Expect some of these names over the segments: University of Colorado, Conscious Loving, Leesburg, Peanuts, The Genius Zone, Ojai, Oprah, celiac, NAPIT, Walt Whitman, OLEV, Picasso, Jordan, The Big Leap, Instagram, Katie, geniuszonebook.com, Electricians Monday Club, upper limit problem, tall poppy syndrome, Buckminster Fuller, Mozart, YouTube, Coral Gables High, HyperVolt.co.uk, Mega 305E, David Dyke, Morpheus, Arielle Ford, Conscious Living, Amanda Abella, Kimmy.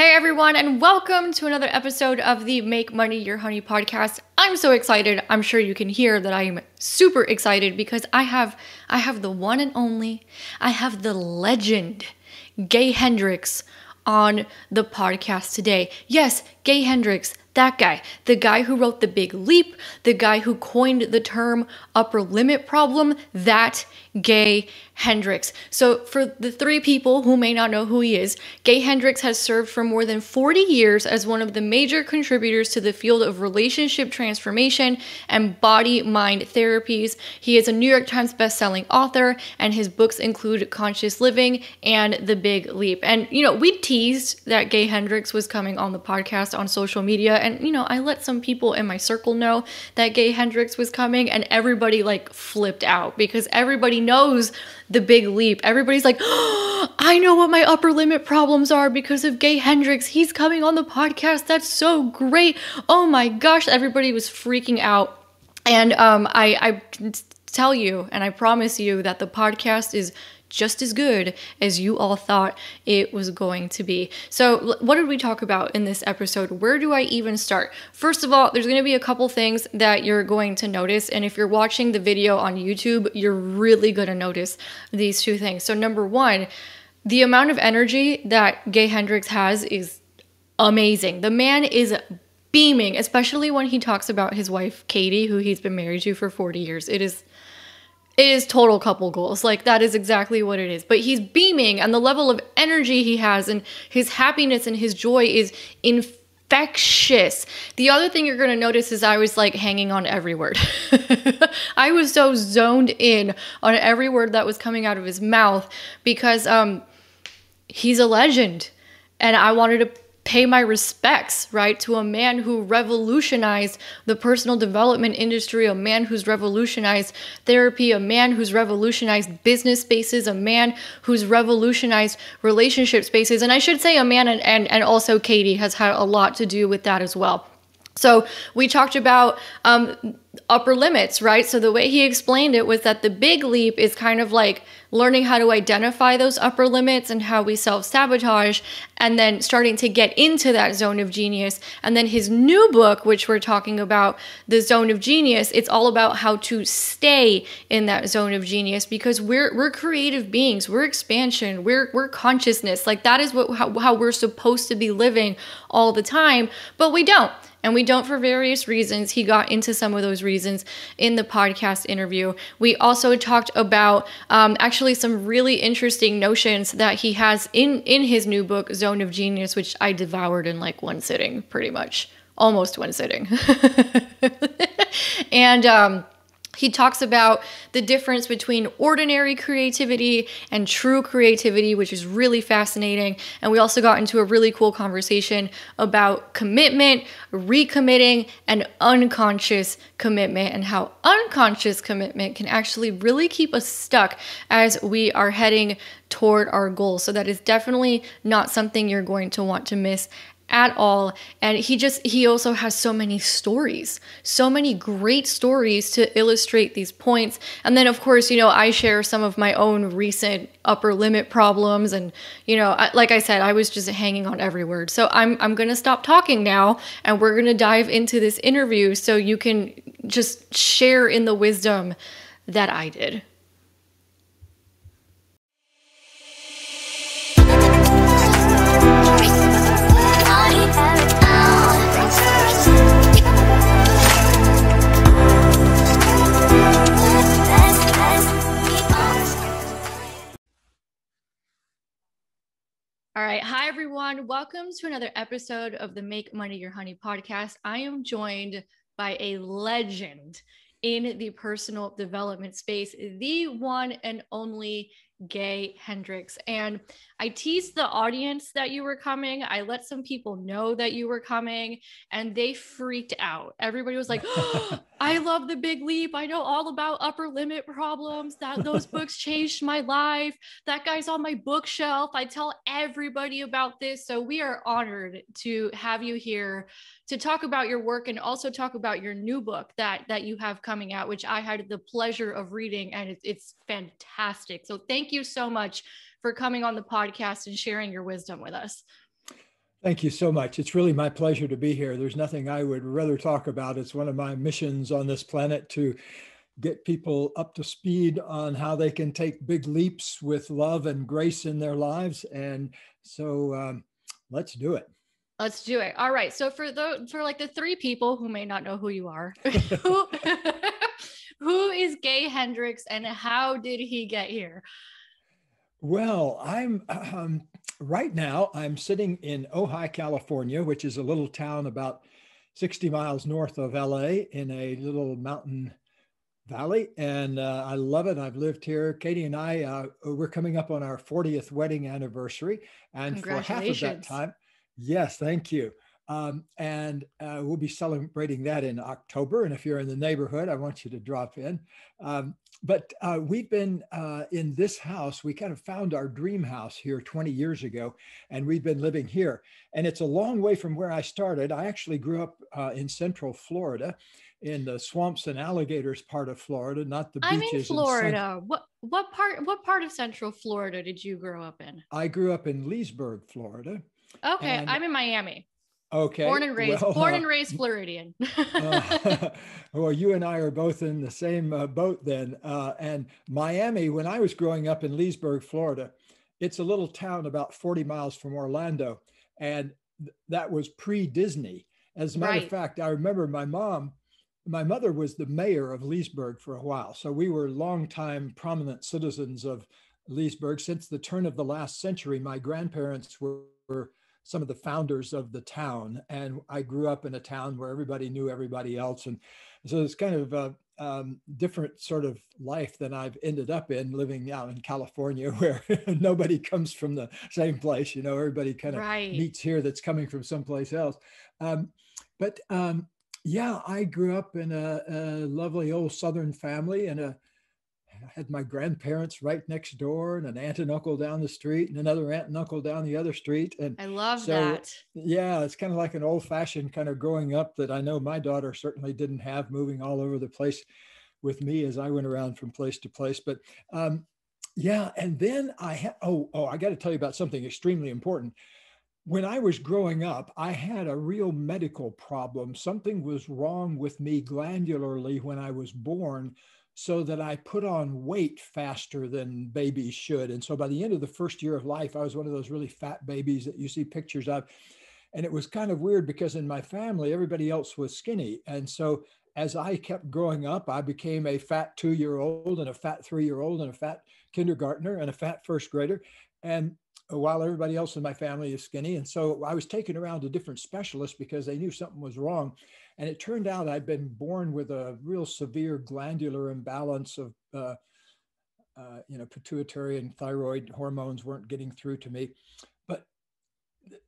Hey everyone, and welcome to another episode of the Make Money Your Honey podcast. I'm so excited. I'm sure you can hear that I am super excited because I have the one and only, I have the legend, Gay Hendricks on the podcast today. Yes, Gay Hendricks, that guy, the guy who wrote The Big Leap, the guy who coined the term upper limit problem, that Gay Hendricks. So for the three people who may not know who he is, Gay Hendricks has served for more than 40 years as one of the major contributors to the field of relationship transformation and body-mind therapies. He is a New York Times best-selling author, and his books include Conscious Living and The Big Leap. And, you know, we teased that Gay Hendricks was coming on the podcast on social media. And, you know, I let some people in my circle know that Gay Hendricks was coming, and everybody like flipped out because everybody knows The Big Leap. Everybody's like, oh, I know what my upper limit problems are because of Gay Hendricks. He's coming on the podcast. That's so great. Oh my gosh. Everybody was freaking out. And I tell you, and I promise you that the podcast is just as good as you all thought it was going to be. So what did we talk about in this episode? Where do I even start? First of all, there's going to be a couple things that you're going to notice. And if you're watching the video on YouTube, you're really going to notice these two things. So number one, the amount of energy that Gay Hendricks has is amazing. The man is beaming, especially when he talks about his wife, Katie, who he's been married to for 40 years. It is total couple goals. Like, that is exactly what it is. But he's beaming, and the level of energy he has and his happiness and his joy is infectious. The other thing you're going to notice is I was like hanging on every word. I was so zoned in on every word that was coming out of his mouth because he's a legend, and I wanted to pay my respects, right, to a man who revolutionized the personal development industry, a man who's revolutionized therapy, a man who's revolutionized business spaces, a man who's revolutionized relationship spaces. And I should say a man and also Katie has had a lot to do with that as well. So we talked about upper limits, right? So the way he explained it was that the big leap is kind of like learning how to identify those upper limits and how we self-sabotage, and then starting to get into that zone of genius. And then his new book, which we're talking about, The Zone of Genius, it's all about how to stay in that zone of genius because we're creative beings, we're expansion, we're consciousness. Like, that is what how we're supposed to be living all the time, but we don't. And we don't for various reasons. He got into some of those reasons in the podcast interview. We also talked about actually some really interesting notions that he has in his new book, Zone of Genius, which I devoured in like one sitting, pretty much. Almost one sitting. And he talks about the difference between ordinary creativity and true creativity, which is really fascinating. And we also got into a really cool conversation about commitment, recommitting, and unconscious commitment, and how unconscious commitment can actually really keep us stuck as we are heading toward our goals. So that is definitely not something you're going to want to miss at all. And he also has so many stories, so many great stories to illustrate these points. And then, of course, you know, I share some of my own recent upper limit problems. And, you know, like I said, I was just hanging on every word. So I'm going to stop talking now, and we're going to dive into this interview so you can just share in the wisdom that I did. All right. Hi, everyone. Welcome to another episode of the Make Money Your Honey podcast. I am joined by a legend in the personal development space, the one and only Gay Hendricks. And I teased the audience that you were coming. I let some people know that you were coming, and they freaked out. Everybody was like, oh, I love The Big Leap. I know all about upper limit problems. Those books changed my life. That guy's on my bookshelf. I tell everybody about this. So we are honored to have you here to talk about your work and also talk about your new book that you have coming out, which I had the pleasure of reading, and it's fantastic. So thank you so much for coming on the podcast and sharing your wisdom with us. Thank you so much. It's really my pleasure to be here. There's nothing I would rather talk about. It's one of my missions on this planet to get people up to speed on how they can take big leaps with love and grace in their lives. And so let's do it. Let's do it. All right. So for the three people who may not know who you are, who is Gay Hendricks and how did he get here? Well, I'm right now I'm sitting in Ojai, California, which is a little town about 60 miles north of LA in a little mountain valley. And I love it. I've lived here. Katie and I, we're coming up on our 40th wedding anniversary. And for half of that time, yes, thank you. And we'll be celebrating that in October. And if you're in the neighborhood, I want you to drop in. But we've been in this house. We kind of found our dream house here 20 years ago, and we've been living here. And it's a long way from where I started. I actually grew up in Central Florida, in the swamps and alligators part of Florida, not the beaches. I'm in Florida. What part of Central Florida did you grow up in? I grew up in Leesburg, Florida. Okay, I'm in Miami. Okay. Born and raised Floridian. Well, you and I are both in the same boat then. And Miami, when I was growing up in Leesburg, Florida, it's a little town about 40 miles from Orlando. And that was pre-Disney. As a matter of fact, I remember my mother was the mayor of Leesburg for a while. So we were longtime prominent citizens of Leesburg. Since the turn of the last century, my grandparents were some of the founders of the town. And I grew up in a town where everybody knew everybody else. And so it's kind of a different sort of life than I've ended up in living out in California, where nobody comes from the same place. You know, everybody kind of meets here that's coming from someplace else. But I grew up in a lovely old Southern family, and I had my grandparents right next door and an aunt and uncle down the street and another aunt and uncle down the other street. And I love that. Yeah, it's kind of like an old fashioned kind of growing up that I know my daughter certainly didn't have, moving all over the place with me as I went around from place to place. But and then I had, I got to tell you about something extremely important. When I was growing up, I had a real medical problem. Something was wrong with me glandularly when I was born, so that I put on weight faster than babies should. And so by the end of the first year of life, I was one of those really fat babies that you see pictures of. And it was kind of weird because in my family, everybody else was skinny. And so as I kept growing up, I became a fat 2-year-old and a fat 3-year-old and a fat kindergartner and a fat first grader. And while everybody else in my family is skinny. And so I was taken around to different specialists because they knew something was wrong. And it turned out I'd been born with a real severe glandular imbalance of, pituitary and thyroid hormones weren't getting through to me. But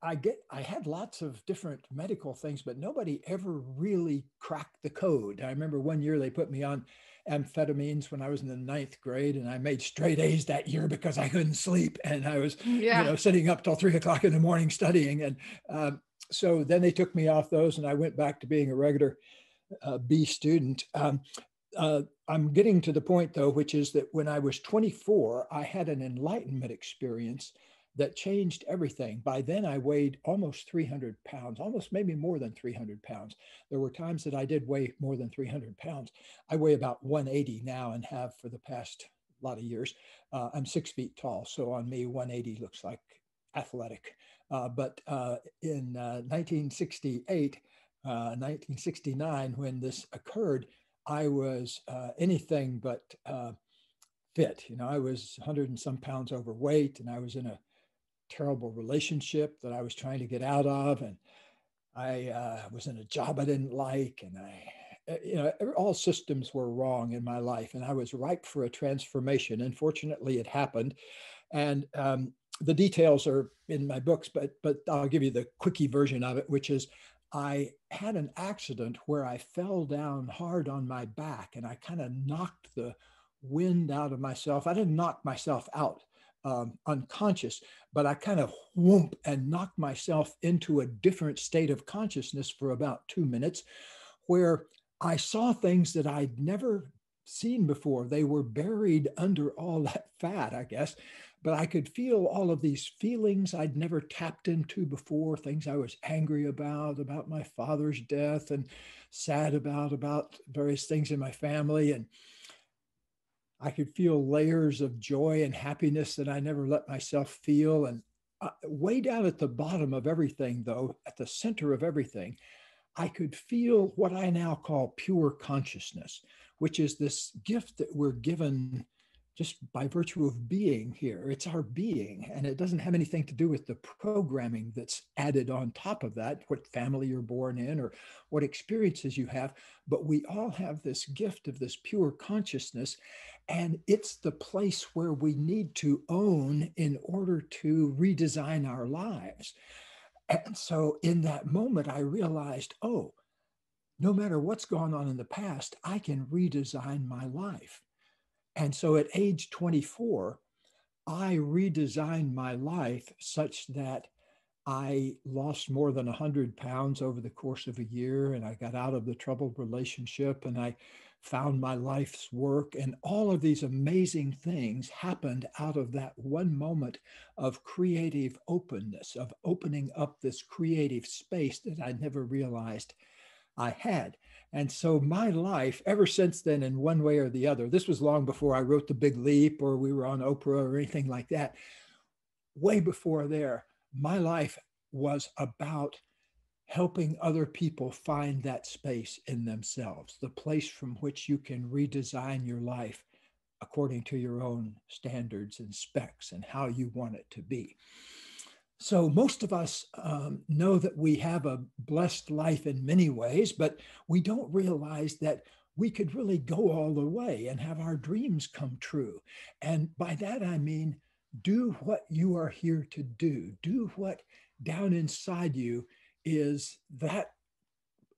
I had lots of different medical things, but nobody ever really cracked the code. I remember one year they put me on amphetamines when I was in the 9th grade, and I made straight A's that year because I couldn't sleep, and I was sitting up till 3 o'clock in the morning studying. And so then they took me off those, and I went back to being a regular B student. I'm getting to the point though, which is that when I was 24, I had an enlightenment experience that changed everything. By then I weighed almost 300 pounds, almost maybe more than 300 pounds. There were times that I did weigh more than 300 pounds. I weigh about 180 now and have for the past lot of years. I'm 6 feet tall. So on me, 180 looks like athletic. But in 1968, 1969, when this occurred, I was anything but fit. You know, I was 100 and some pounds overweight, and I was in a terrible relationship that I was trying to get out of. And I was in a job I didn't like. And all systems were wrong in my life. And I was ripe for a transformation. And fortunately, it happened. And the details are in my books, but I'll give you the quickie version of it, which is I had an accident where I fell down hard on my back, and I kind of knocked the wind out of myself. I didn't knock myself out unconscious, but I kind of whoomp and knocked myself into a different state of consciousness for about 2 minutes, where I saw things that I'd never seen before. They were buried under all that fat, I guess. But I could feel all of these feelings I'd never tapped into before, things I was angry about my father's death and sad about various things in my family. And I could feel layers of joy and happiness that I never let myself feel. And way down at the bottom of everything, though, at the center of everything, I could feel what I now call pure consciousness, which is this gift that we're given just by virtue of being here. It's our being, and it doesn't have anything to do with the programming that's added on top of that, what family you're born in or what experiences you have. But we all have this gift of this pure consciousness, and it's the place where we need to own in order to redesign our lives. And so in that moment, I realized, oh, no matter what's gone on in the past, I can redesign my life. And so at age 24, I redesigned my life such that I lost more than 100 pounds over the course of a year, and I got out of the troubled relationship, and I found my life's work. And all of these amazing things happened out of that one moment of creative openness, of opening up this creative space that I never realized I had. And so my life ever since then, in one way or the other, this was long before I wrote The Big Leap or we were on Oprah or anything like that, way before there, my life was about helping other people find that space in themselves, the place from which you can redesign your life according to your own standards and specs and how you want it to be. So most of us know that we have a blessed life in many ways, but we don't realize that we could really go all the way and have our dreams come true. And by that, I mean, do what you are here to do. Do what down inside you is that,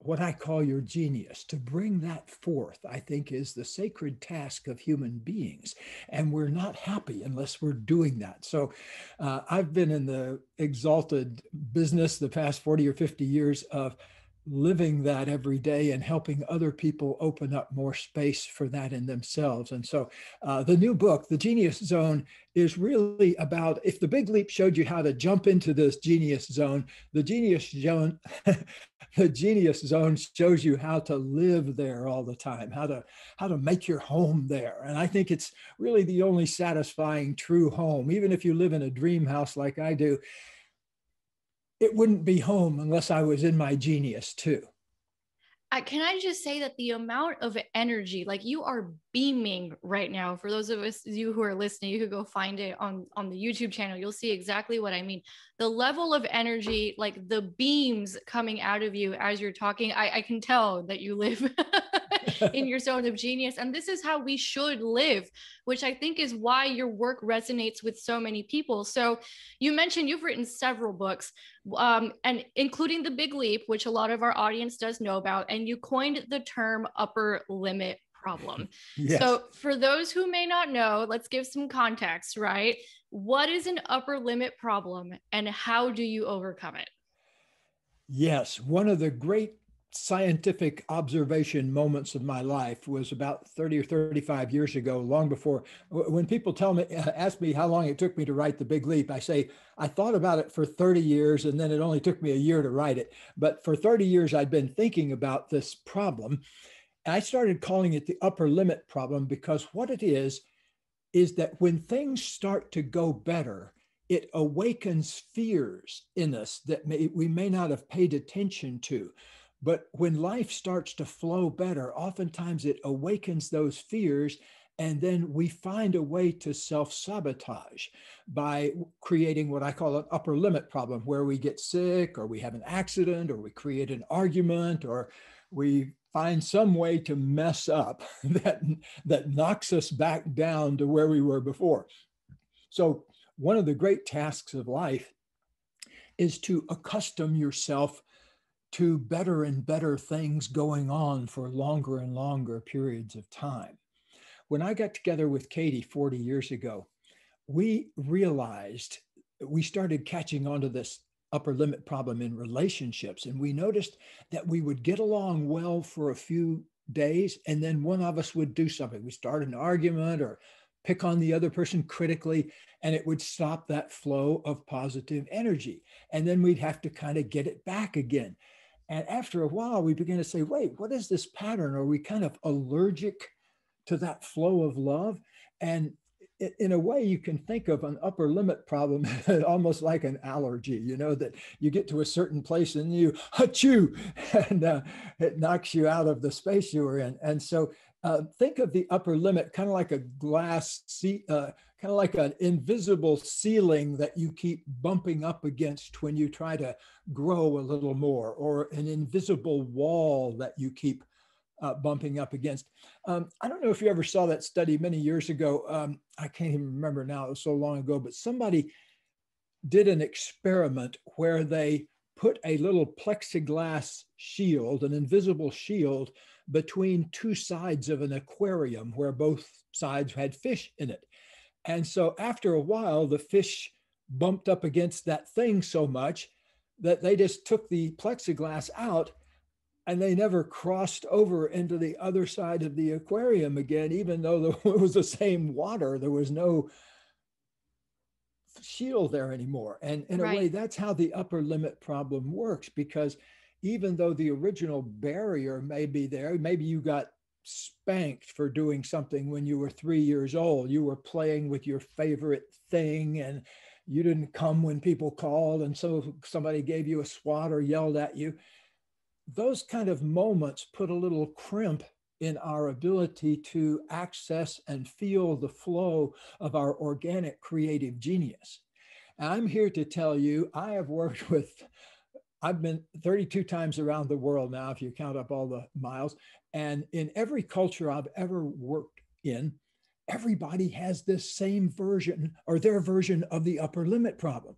what I call your genius. To bring that forth, I think, is the sacred task of human beings. And we're not happy unless we're doing that. So I've been in the exalted business the past 40 or 50 years of living that every day and helping other people open up more space for that in themselves. And so the new book, The Genius Zone, is really about, if The Big Leap showed you how to jump into this genius zone, the Genius Zone shows you how to live there all the time, how to make your home there. And I think it's really the only satisfying true home. Even if you live in a dream house like I do, it wouldn't be home unless I was in my genius too. Can I just say that the amount of energy, like you are beaming right now, for those of us, you who are listening, you could go find it on the YouTube channel. You'll see exactly what I mean. The level of energy, like the beams coming out of you as you're talking, I can tell that you live in your zone of genius. And this is how we should live, which I think is why your work resonates with so many people. So you mentioned you've written several books, and including The Big Leap, which a lot of our audience does know about, and you coined the term upper limit problem. Yes. So for those who may not know, let's give some context, right? What is an upper limit problem and how do you overcome it? Yes. One of the great scientific observation moments of my life was about 30 or 35 years ago, long before, when people ask me how long it took me to write The Big Leap, I say, I thought about it for 30 years and then it only took me a year to write it. But for 30 years, I'd been thinking about this problem. I started calling it the upper limit problem because what it is that when things start to go better, it awakens fears in us that we may not have paid attention to. But when life starts to flow better, oftentimes it awakens those fears, and then we find a way to self-sabotage by creating what I call an upper limit problem, where we get sick, or we have an accident, or we create an argument, or we find some way to mess up that knocks us back down to where we were before. So one of the great tasks of life is to accustom yourself to better and better things going on for longer and longer periods of time. When I got together with Katie 40 years ago, we started catching onto this upper limit problem in relationships. And we noticed that we would get along well for a few days, and then one of us would do something. We start an argument or pick on the other person critically, and it would stop that flow of positive energy. And then we'd have to kind of get it back again. And after a while, we begin to say, wait, what is this pattern? Are we kind of allergic to that flow of love? And in a way, you can think of an upper limit problem almost like an allergy, you know, that you get to a certain place and you achoo, and it knocks you out of the space you were in. And so think of the upper limit kind of like a glass seat, kind of like an invisible ceiling that you keep bumping up against when you try to grow a little more, or an invisible wall that you keep bumping up against. I don't know if you ever saw that study many years ago. I can't even remember now, it was so long ago, but somebody did an experiment where they put a little plexiglass shield, an invisible shield, between two sides of an aquarium where both sides had fish in it. And so after a while, the fish bumped up against that thing so much that they just took the plexiglass out, and they never crossed over into the other side of the aquarium again, even though it was the same water. There was no shield there anymore. And in a way, that's how the upper limit problem works, because even though the original barrier may be there, maybe you got spanked for doing something when you were 3 years old, you were playing with your favorite thing, and you didn't come when people called, and so somebody gave you a swat or yelled at you. Those kind of moments put a little crimp in our ability to access and feel the flow of our organic creative genius. And I'm here to tell you, I have worked with, I've been 32 times around the world now, if you count up all the miles, and in every culture I've ever worked in, everybody has this same version, or their version, of the upper limit problem.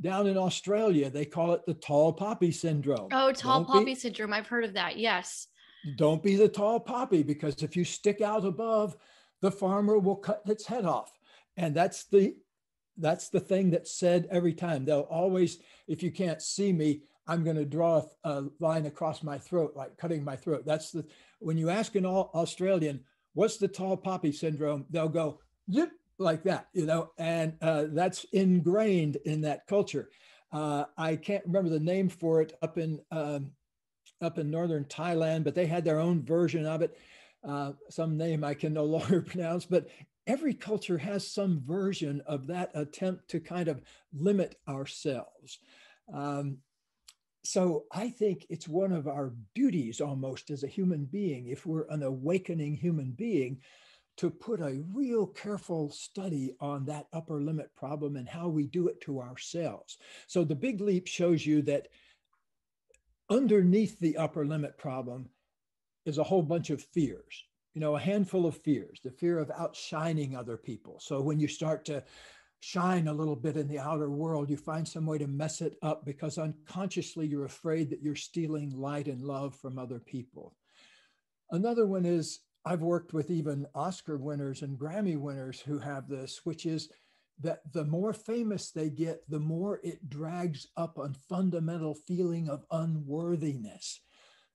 Down in Australia, they call it the tall poppy syndrome. Oh, tall poppy syndrome. I've heard of that. Yes. Don't be the tall poppy, because if you stick out above, the farmer will cut its head off. And that's the thing that's said every time. They'll always, if you can't see me, I'm going to draw a line across my throat, like cutting my throat. That's the, when you ask an Australian, what's the tall poppy syndrome? They'll go, yep, like that, you know, and that's ingrained in that culture. I can't remember the name for it up in northern Thailand, but they had their own version of it, some name I can no longer pronounce, but every culture has some version of that attempt to kind of limit ourselves. So I think it's one of our duties almost as a human being, if we're an awakening human being, to put a real careful study on that upper limit problem and how we do it to ourselves. So The Big Leap shows you that underneath the upper limit problem is a whole bunch of fears, you know, a handful of fears, the fear of outshining other people. So when you start to shine a little bit in the outer world, you find some way to mess it up because unconsciously you're afraid that you're stealing light and love from other people. Another one is, I've worked with even Oscar winners and Grammy winners who have this, which is that the more famous they get, the more it drags up a fundamental feeling of unworthiness.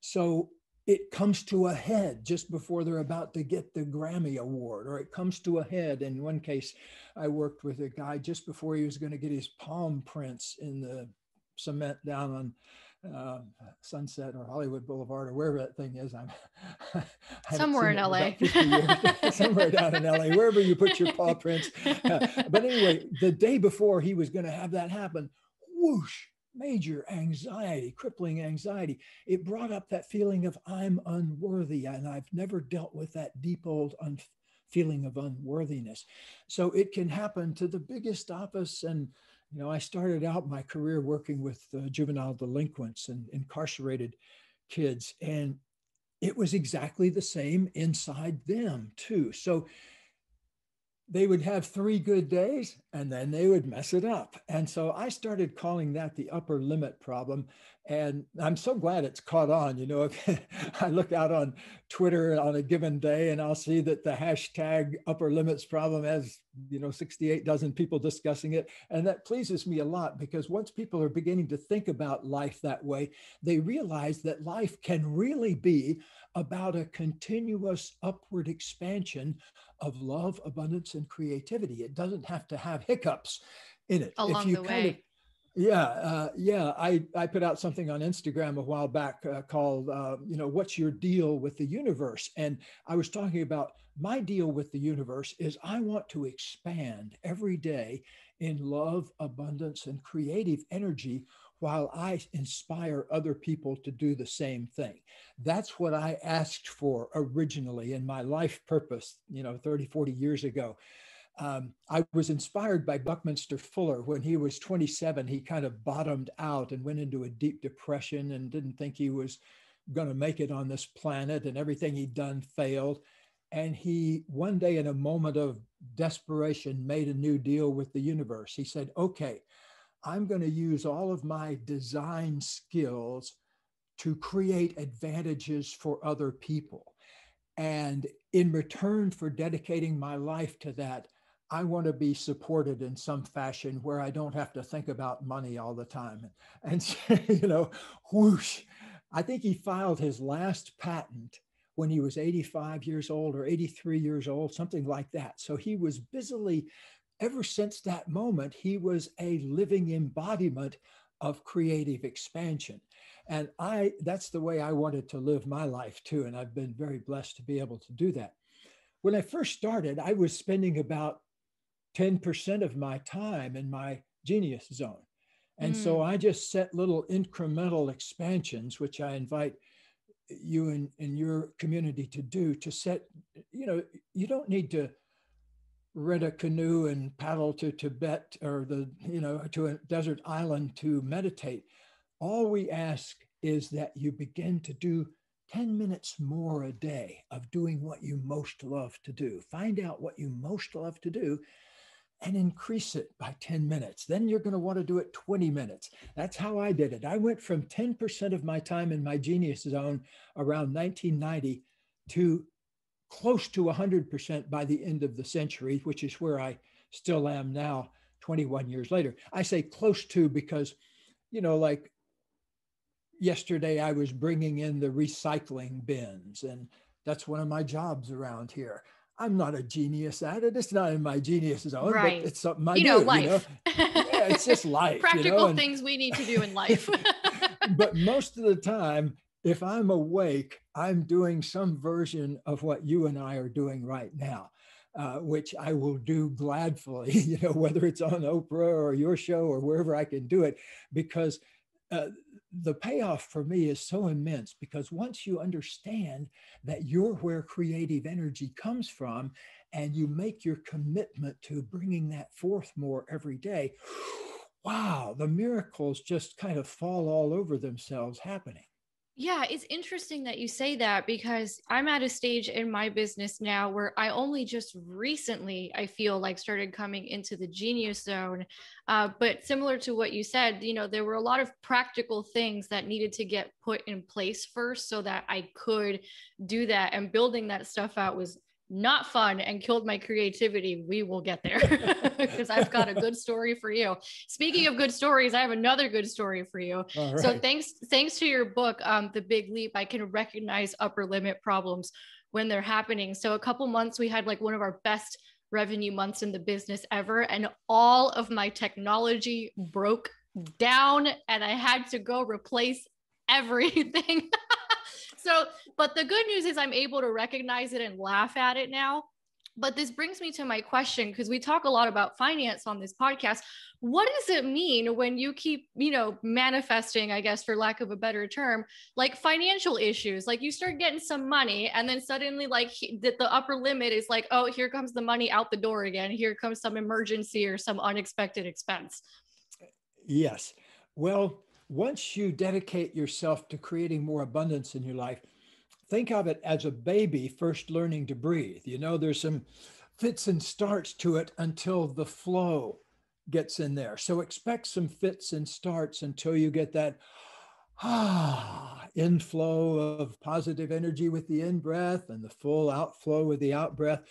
So it comes to a head just before they're about to get the Grammy award, or it comes to a head. In one case, I worked with a guy just before he was going to get his palm prints in the cement down on Sunset or Hollywood Boulevard or wherever that thing is. I'm somewhere in LA, somewhere down in LA, wherever you put your paw prints. But anyway, the day before he was going to have that happen, whoosh, major anxiety, crippling anxiety. It brought up that feeling of I'm unworthy, and I've never dealt with that deep old feeling of unworthiness. So it can happen to the biggest office. And you know, I started out my career working with juvenile delinquents and incarcerated kids, and it was exactly the same inside them too. So they would have 3 good days, and then they would mess it up. And so I started calling that the upper limit problem. And I'm so glad it's caught on. You know, I look out on Twitter on a given day and I'll see that the hashtag upper limits problem has, you know, 68 dozen people discussing it. And that pleases me a lot, because once people are beginning to think about life that way, they realize that life can really be about a continuous upward expansion of love, abundance, and creativity. It doesn't have to have hiccups in it. Along the way. I put out something on Instagram a while back called, you know, what's your deal with the universe? And I was talking about my deal with the universe is I want to expand every day in love, abundance, and creative energy while I inspire other people to do the same thing. That's what I asked for originally in my life purpose, you know, 30, 40 years ago. I was inspired by Buckminster Fuller. When he was 27, he kind of bottomed out and went into a deep depression and didn't think he was going to make it on this planet, and everything he'd done failed. And he, one day in a moment of desperation, made a new deal with the universe. He said, okay, I'm going to use all of my design skills to create advantages for other people. And in return for dedicating my life to that, I want to be supported in some fashion where I don't have to think about money all the time. And you know, whoosh, I think he filed his last patent when he was 85 years old or 83 years old, something like that. So he was busily, ever since that moment, he was a living embodiment of creative expansion. And that's the way I wanted to live my life too. And I've been very blessed to be able to do that. When I first started, I was spending about 10% of my time in my genius zone. And so I just set little incremental expansions, which I invite you and your community to do, to set, you know, you don't need to rent a canoe and paddle to Tibet or to a desert island to meditate. All we ask is that you begin to do 10 minutes more a day of doing what you most love to do. Find out what you most love to do and increase it by 10 minutes. Then you're going to want to do it 20 minutes. That's how I did it. I went from 10% of my time in my genius zone around 1990 to close to 100% by the end of the century, which is where I still am now, 21 years later. I say close to because, you know, like yesterday I was bringing in the recycling bins, and that's one of my jobs around here. I'm not a genius at it. It's not in my genius zone, right. But it's something I do. Life. You know? Yeah, it's just life. Practical things we need to do in life. But most of the time, if I'm awake, I'm doing some version of what you and I are doing right now, which I will do gladfully, you know, whether it's on Oprah or your show or wherever I can do it, because the payoff for me is so immense, because once you understand that you're where creative energy comes from and you make your commitment to bringing that forth more every day, wow, the miracles just kind of fall all over themselves happening. Yeah, it's interesting that you say that, because I'm at a stage in my business now where I only just recently, I feel like, started coming into the genius zone. But similar to what you said, you know, there were a lot of practical things that needed to get put in place first so that I could do that. And building that stuff out was not fun and killed my creativity. We will get there, because I've got a good story for you. Speaking of good stories, I have another good story for you. Right. So thanks to your book, The Big Leap, I can recognize upper limit problems when they're happening. So a couple months, we had like one of our best revenue months in the business ever, and all of my technology broke down and I had to go replace everything. So, but the good news is I'm able to recognize it and laugh at it now. But this brings me to my question, because we talk a lot about finance on this podcast. What does it mean when you keep, you know, manifesting, I guess, for lack of a better term, like financial issues? Like you start getting some money and then suddenly like the upper limit is like, oh, here comes the money out the door again. Here comes some emergency or some unexpected expense. Yes. Well, once you dedicate yourself to creating more abundance in your life, think of it as a baby first learning to breathe. You know, there's some fits and starts to it until the flow gets in there. So expect some fits and starts until you get that inflow of positive energy with the in-breath and the full outflow with the out-breath.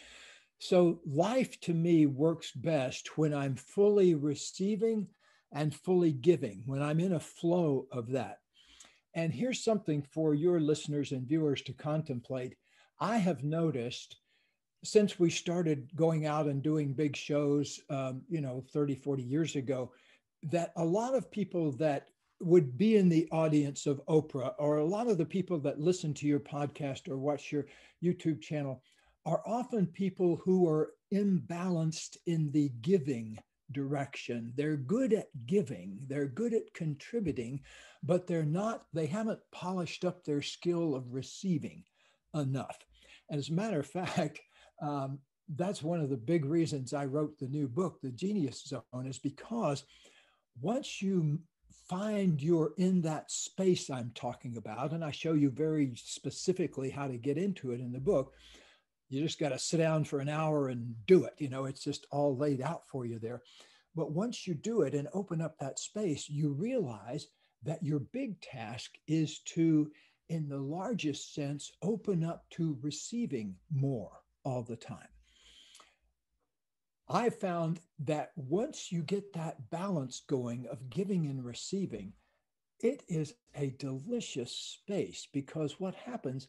So life to me works best when I'm fully receiving and fully giving, when I'm in a flow of that. And here's something for your listeners and viewers to contemplate. I have noticed since we started going out and doing big shows, 30, 40 years ago, that a lot of people that would be in the audience of Oprah, or a lot of the people that listen to your podcast or watch your YouTube channel, are often people who are imbalanced in the giving direction. They're good at giving, they're good at contributing, but they haven't polished up their skill of receiving enough. As a matter of fact, that's one of the big reasons I wrote the new book, The Genius Zone, is because once you find you're in that space I'm talking about, and I show you very specifically how to get into it in the book, you just got to sit down for an hour and do it. It's just all laid out for you there. But once you do it and open up that space, you realize that your big task is to, in the largest sense, open up to receiving more all the time. I found that once you get that balance going of giving and receiving, it is a delicious space, because what happens,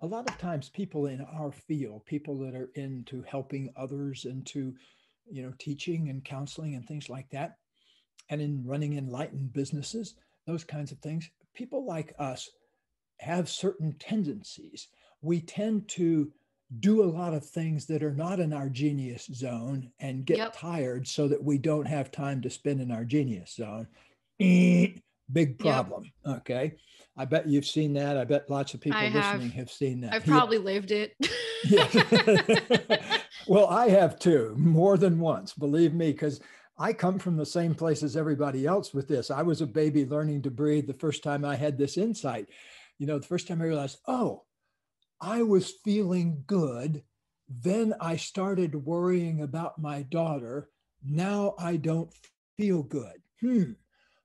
a lot of times people in our field, people that are into helping others, into teaching and counseling and things like that, and in running enlightened businesses, those kinds of things, people like us have certain tendencies. We tend to do a lot of things that are not in our genius zone and get tired so that we don't have time to spend in our genius zone. Big problem. Yep. Okay. I bet you've seen that. I bet lots of people listening have seen that. I've probably lived it. Well, I have too, more than once, believe me, because I come from the same place as everybody else with this. I was a baby learning to breathe the first time I had this insight. The first time I realized, I was feeling good. Then I started worrying about my daughter. Now I don't feel good.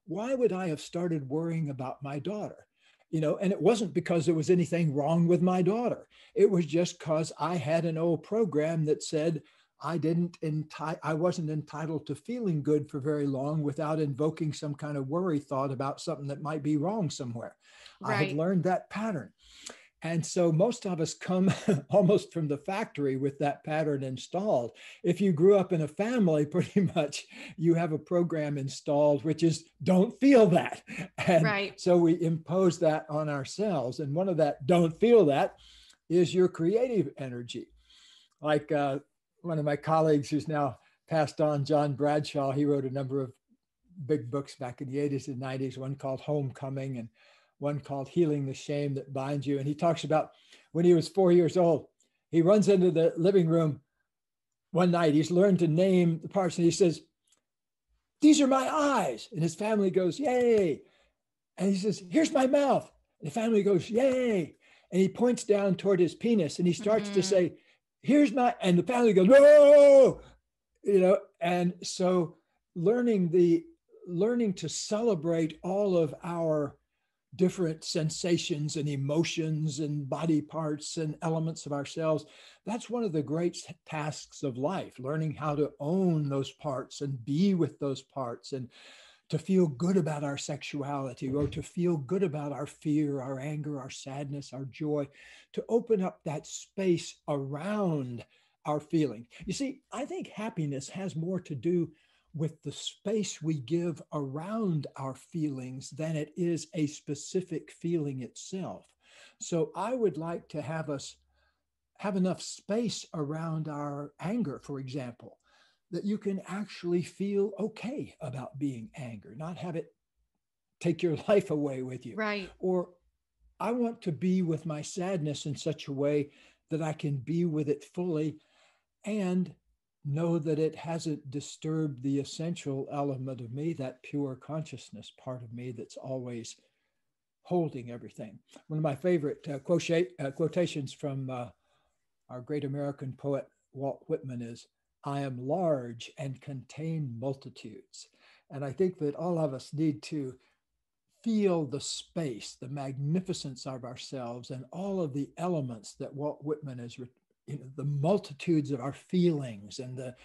Why would I have started worrying about my daughter? And it wasn't because there was anything wrong with my daughter. It was just because I had an old program that said I wasn't entitled to feeling good for very long without invoking some kind of worry thought about something that might be wrong somewhere. Right. I had learned that pattern. And so most of us come almost from the factory with that pattern installed. If you grew up in a family, pretty much you have a program installed, which is don't feel that. And so we impose that on ourselves. And one of that don't feel that is your creative energy. Like one of my colleagues who's now passed on, John Bradshaw, he wrote a number of big books back in the 80s and 90s, one called Homecoming and one called Healing the Shame that Binds You. And he talks about when he was 4 years old, he runs into the living room one night. He's learned to name the parts and he says, "These are my eyes." And his family goes, "Yay." And he says, "Here's my mouth." And the family goes, "Yay." And he points down toward his penis and he starts to say, "Here's my," and the family goes, "No." And so learning to celebrate all of our different sensations and emotions and body parts and elements of ourselves. That's one of the great tasks of life, learning how to own those parts and be with those parts and to feel good about our sexuality or to feel good about our fear, our anger, our sadness, our joy, to open up that space around our feeling. You see, I think happiness has more to do with the space we give around our feelings than it is a specific feeling itself. So I would like to have us have enough space around our anger, for example, that you can actually feel okay about being angry, not have it take your life away with you. Right. Or I want to be with my sadness in such a way that I can be with it fully and know that it hasn't disturbed the essential element of me, that pure consciousness part of me that's always holding everything. One of my favorite quotations from our great American poet, Walt Whitman is, I am large and contain multitudes. And I think that all of us need to feel the space, the magnificence of ourselves and all of the elements that Walt Whitman is, you know, the multitudes of our feelings and the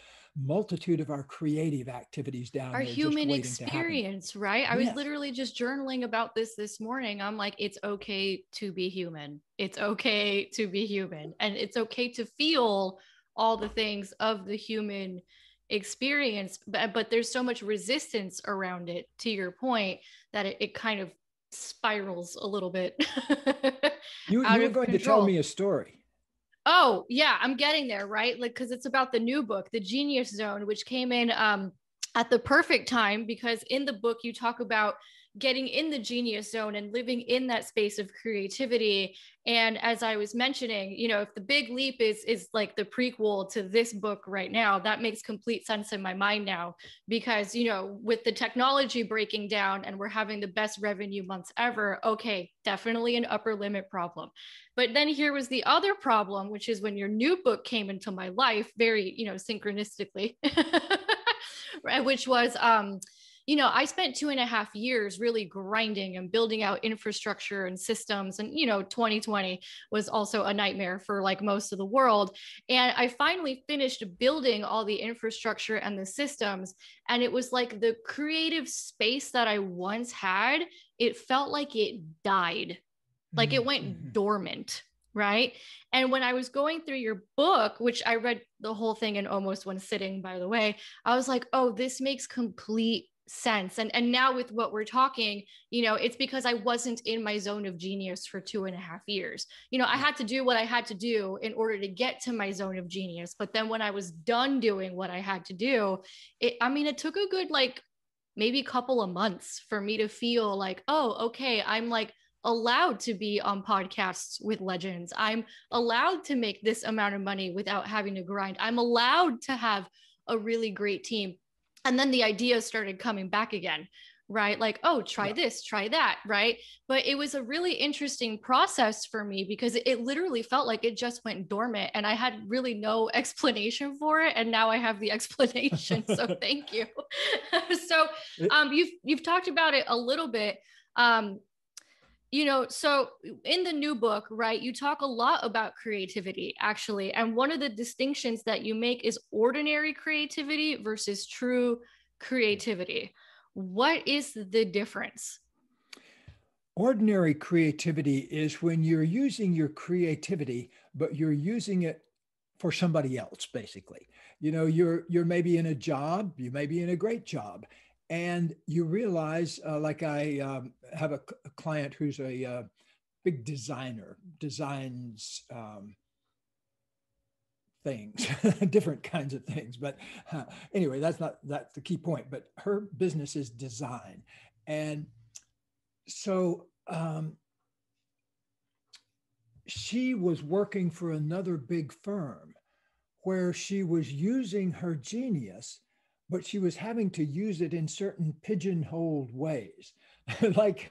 multitude of our creative activities down there. Our human experience, right? I was literally just journaling about this morning. I'm like, it's okay to be human. It's okay to be human. And it's okay to feel all the things of the human experience, but there's so much resistance around it, to your point, that it kind of spirals a little bit. You're going to tell me a story. Oh yeah, I'm getting there, right? Like, cause it's about the new book, The Genius Zone, which came in at the perfect time, because in the book you talk about getting in the genius zone and living in that space of creativity. And as I was mentioning, you know, if The Big Leap is like the prequel to this book right now, that makes complete sense in my mind now, because, you know, with the technology breaking down and we're having the best revenue months ever, okay, definitely an upper limit problem. But then here was the other problem, which is when your new book came into my life, very, you know, synchronistically, right? Which was, you know, I spent 2.5 years really grinding and building out infrastructure and systems. And, you know, 2020 was also a nightmare for like most of the world. And I finally finished building all the infrastructure and the systems. And it was like the creative space that I once had, it felt like it died, like it went dormant. Right. And when I was going through your book, which I read the whole thing in almost one sitting, by the way, I was like, oh, this makes complete sense. And now with what we're talking, you know, it's because I wasn't in my zone of genius for 2.5 years. You know, I had to do what I had to do in order to get to my zone of genius. But then when I was done doing what I had to do, it took a good, like maybe couple of months for me to feel like, oh, okay, I'm like allowed to be on podcasts with legends. I'm allowed to make this amount of money without having to grind. I'm allowed to have a really great team. And then the ideas started coming back again, right? Like, oh, try this, try that, right? But it was a really interesting process for me, because it literally felt like it just went dormant and I had really no explanation for it. And now I have the explanation. So thank you. So you've talked about it a little bit. You know, so in the new book, right, you talk a lot about creativity, actually. And one of the distinctions that you make is ordinary creativity versus true creativity. What is the difference? Ordinary creativity is when you're using your creativity, but you're using it for somebody else, basically. You know, you're maybe in a job, you may be in a great job. And you realize, like I have a client who's a big designer, designs things, different kinds of things. But anyway, that's the key point. But her business is design. And so she was working for another big firm where she was using her genius, but she was having to use it in certain pigeonholed ways. Like,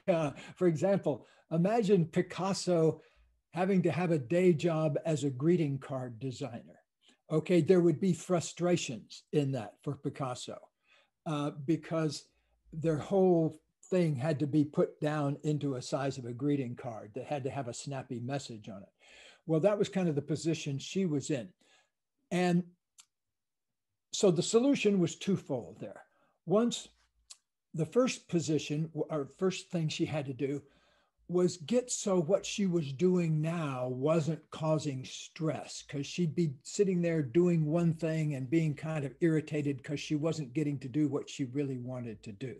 for example, imagine Picasso having to have a day job as a greeting card designer. Okay, there would be frustrations in that for Picasso because their whole thing had to be put down into a size of a greeting card that had to have a snappy message on it. Well, that was kind of the position she was in. And so the solution was twofold there. Once, the first position, or first thing she had to do was get so what she was doing now wasn't causing stress, because she'd be sitting there doing one thing and being kind of irritated because she wasn't getting to do what she really wanted to do.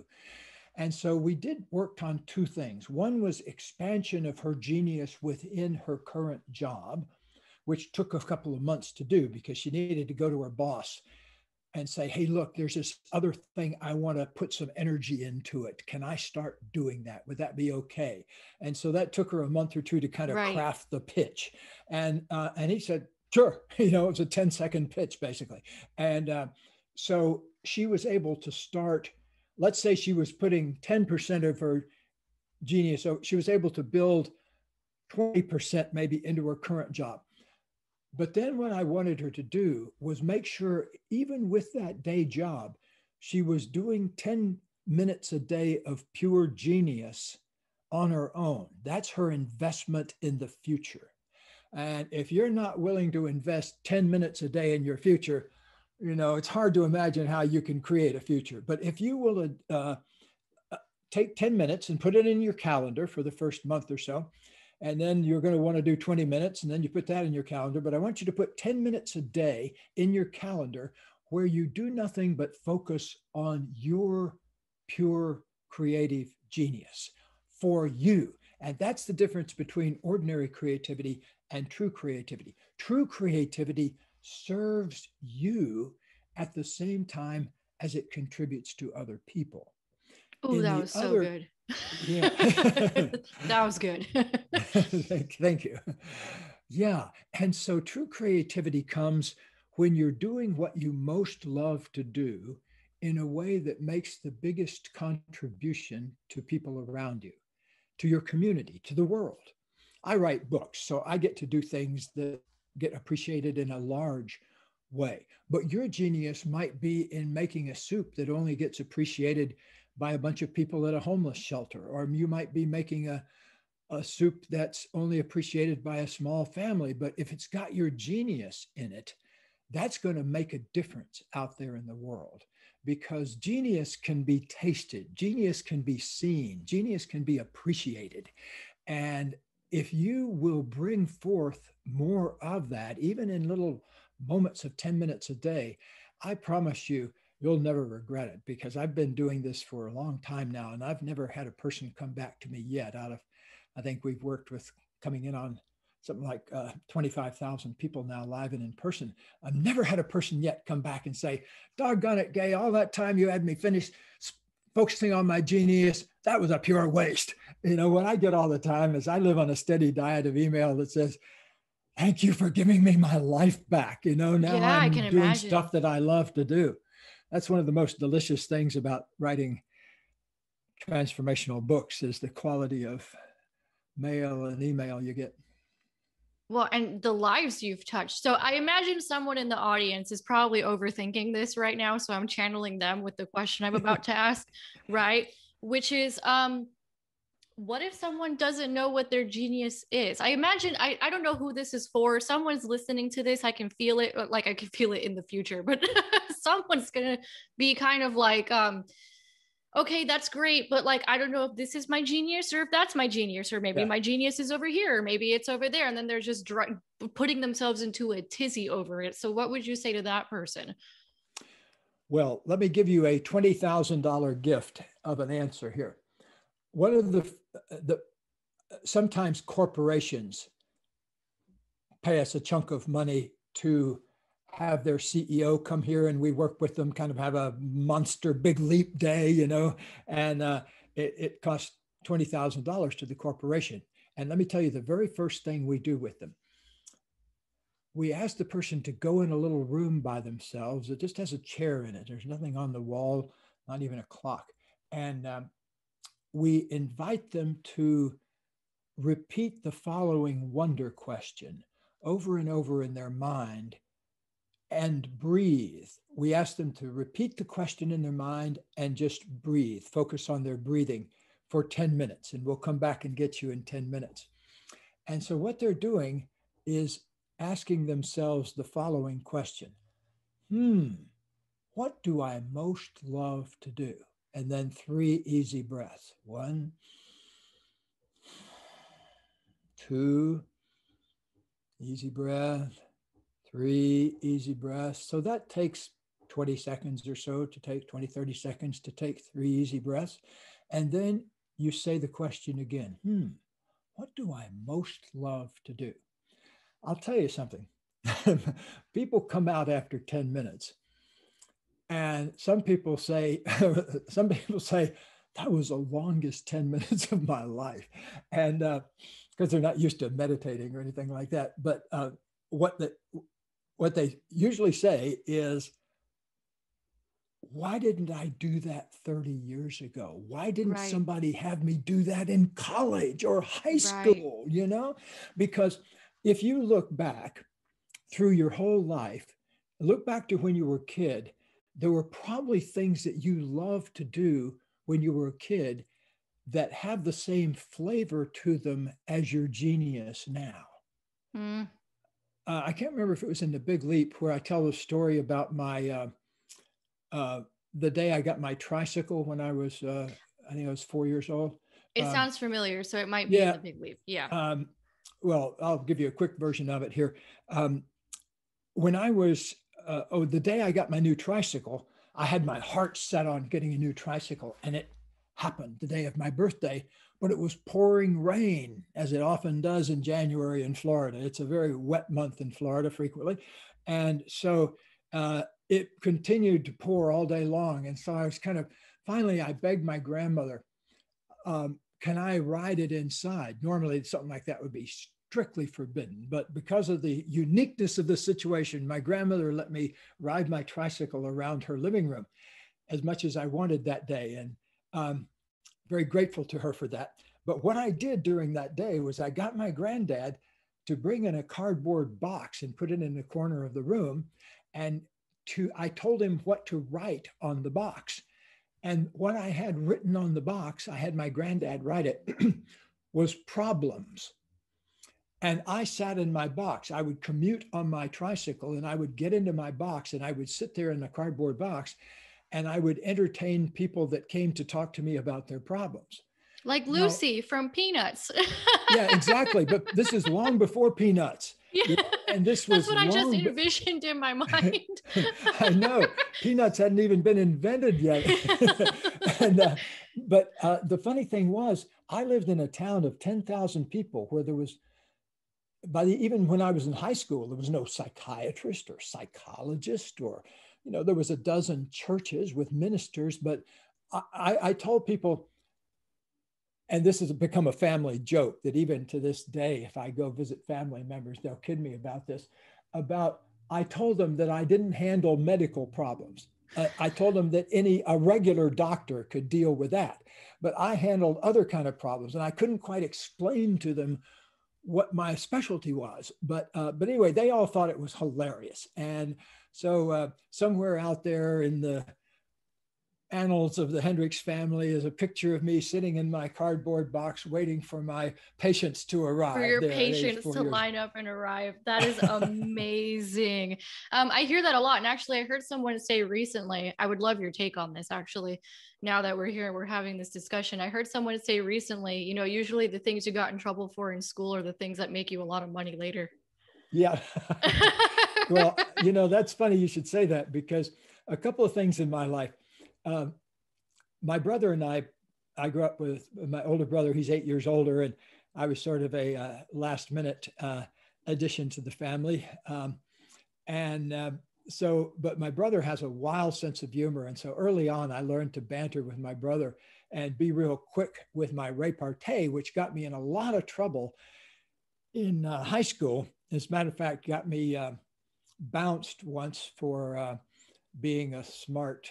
And so we did work on two things. One was expansion of her genius within her current job, which took a couple of months to do because she needed to go to her boss and say, hey, look, there's this other thing I want to put some energy into it. Can I start doing that? Would that be okay? And so that took her a month or two to kind of craft the pitch. And he said, sure. You know, it was a 10-second pitch basically. And so she was able to start, let's say she was putting 10% of her genius. So she was able to build 20% maybe into her current job. But then what I wanted her to do was make sure, even with that day job, she was doing 10 minutes a day of pure genius on her own. That's her investment in the future. And if you're not willing to invest 10 minutes a day in your future, you know, it's hard to imagine how you can create a future. But if you will take 10 minutes and put it in your calendar for the first month or so, and then you're going to want to do 20 minutes, and then you put that in your calendar. But I want you to put 10 minutes a day in your calendar where you do nothing but focus on your pure creative genius for you. And that's the difference between ordinary creativity and true creativity. True creativity serves you at the same time as it contributes to other people. Oh, that was so good. Yeah. That was good. Thank you. Yeah. And so true creativity comes when you're doing what you most love to do in a way that makes the biggest contribution to people around you, to your community, to the world. I write books, so I get to do things that get appreciated in a large way. But your genius might be in making a soup that only gets appreciated by a bunch of people at a homeless shelter, or you might be making a soup that's only appreciated by a small family. But if it's got your genius in it, that's going to make a difference out there in the world, because genius can be tasted, genius can be seen, genius can be appreciated. And if you will bring forth more of that, even in little moments of 10 minutes a day, I promise you, you'll never regret it, because I've been doing this for a long time now, and I've never had a person come back to me yet out of, I think we've worked with coming in on something like 25,000 people now live and in person. I've never had a person yet come back and say, doggone it, Gay, all that time you had me finish focusing on my genius, that was a pure waste. You know, what I get all the time is I live on a steady diet of email that says, thank you for giving me my life back. You know, now yeah, I'm doing stuff that I love to do. That's one of the most delicious things about writing transformational books is the quality of mail and email you get. Well, and the lives you've touched. So I imagine someone in the audience is probably overthinking this right now. So I'm channeling them with the question I'm about to ask, right? Which is, what if someone doesn't know what their genius is? I imagine, I don't know who this is for. Someone's listening to this. I can feel it. Like I can feel it in the future, but someone's going to be kind of like, okay, that's great. But like, I don't know if this is my genius or if that's my genius, or maybe my genius is over here, or maybe it's over there. And then they're just putting themselves into a tizzy over it. So what would you say to that person? Well, let me give you a $20,000 gift of an answer here. One of the sometimes corporations pay us a chunk of money to have their CEO come here, and we work with them, kind of have a monster big leap day, you know, and it costs $20,000 to the corporation. And let me tell you, the very first thing we do with them, we ask the person to go in a little room by themselves. It just has a chair in it. There's nothing on the wall, not even a clock. And we invite them to repeat the following wonder question over and over in their mind and breathe. We ask them to repeat the question in their mind and just breathe, focus on their breathing for 10 minutes, and we'll come back and get you in 10 minutes. And so what they're doing is asking themselves the following question. What do I most love to do? And then 3 easy breaths. 1, 2, easy breath, 3 easy breaths. So that takes 20 seconds or so to take, 20, 30 seconds to take 3 easy breaths. And then you say the question again, what do I most love to do? I'll tell you something. People come out after 10 minutes. And some people say, that was the longest 10 minutes of my life. And because they're not used to meditating or anything like that. But what they usually say is, why didn't I do that 30 years ago? Why didn't somebody have me do that in college or high school? You know, because if you look back through your whole life, look back to when you were a kid, there were probably things that you loved to do when you were a kid that have the same flavor to them as your genius now. Mm. I can't remember if it was in The Big Leap where I tell a story about my, the day I got my tricycle when I was, I think I was 4 years old. It sounds familiar. So it might be in The Big Leap. Yeah. Well, I'll give you a quick version of it here. When I was, the day I got my new tricycle, I had my heart set on getting a new tricycle, and it happened the day of my birthday, but it was pouring rain, as it often does in January in Florida. It's a very wet month in Florida frequently. And so it continued to pour all day long. And so I was kind of, finally, I begged my grandmother, can I ride it inside? Normally something like that would be strictly forbidden, but because of the uniqueness of the situation, my grandmother let me ride my tricycle around her living room as much as I wanted that day. And very grateful to her for that. But what I did during that day was I got my granddad to bring in a cardboard box and put it in the corner of the room. And I told him what to write on the box. And what I had written on the box, I had my granddad write it, was problems. And I sat in my box. I would commute on my tricycle and I would get into my box and I would sit there in the cardboard box and I would entertain people that came to talk to me about their problems. Like Lucy from Peanuts. Yeah, exactly. But this is long before Peanuts. Yeah. You know? And this was that's what I just envisioned in my mind. I know. Peanuts hadn't even been invented yet. And, but the funny thing was, I lived in a town of 10,000 people where there was, even when I was in high school, there was no psychiatrist or psychologist or, you know, there was a dozen churches with ministers, but I told people, and this has become a family joke that even to this day, if I go visit family members, they'll kid me about this, I told them that I didn't handle medical problems. I told them that a regular doctor could deal with that, but I handled other kind of problems and I couldn't quite explain to them what my specialty was. But anyway, they all thought it was hilarious. And so somewhere out there in the annals of the Hendricks family is a picture of me sitting in my cardboard box waiting for my patients to arrive. For your patients to line up and arrive. That is amazing. I hear that a lot. And actually, I heard someone say recently, I would love your take on this, actually, now that we're here and we're having this discussion. I heard someone say recently, you know, usually the things you got in trouble for in school are the things that make you a lot of money later. Yeah. Well, you know, that's funny you should say that, because a couple of things in my life. My brother and I grew up with my older brother, he's 8 years older, and I was sort of a last minute addition to the family. But my brother has a wild sense of humor. And so early on, I learned to banter with my brother and be real quick with my repartee, which got me in a lot of trouble in high school. As a matter of fact, got me bounced once for being a smart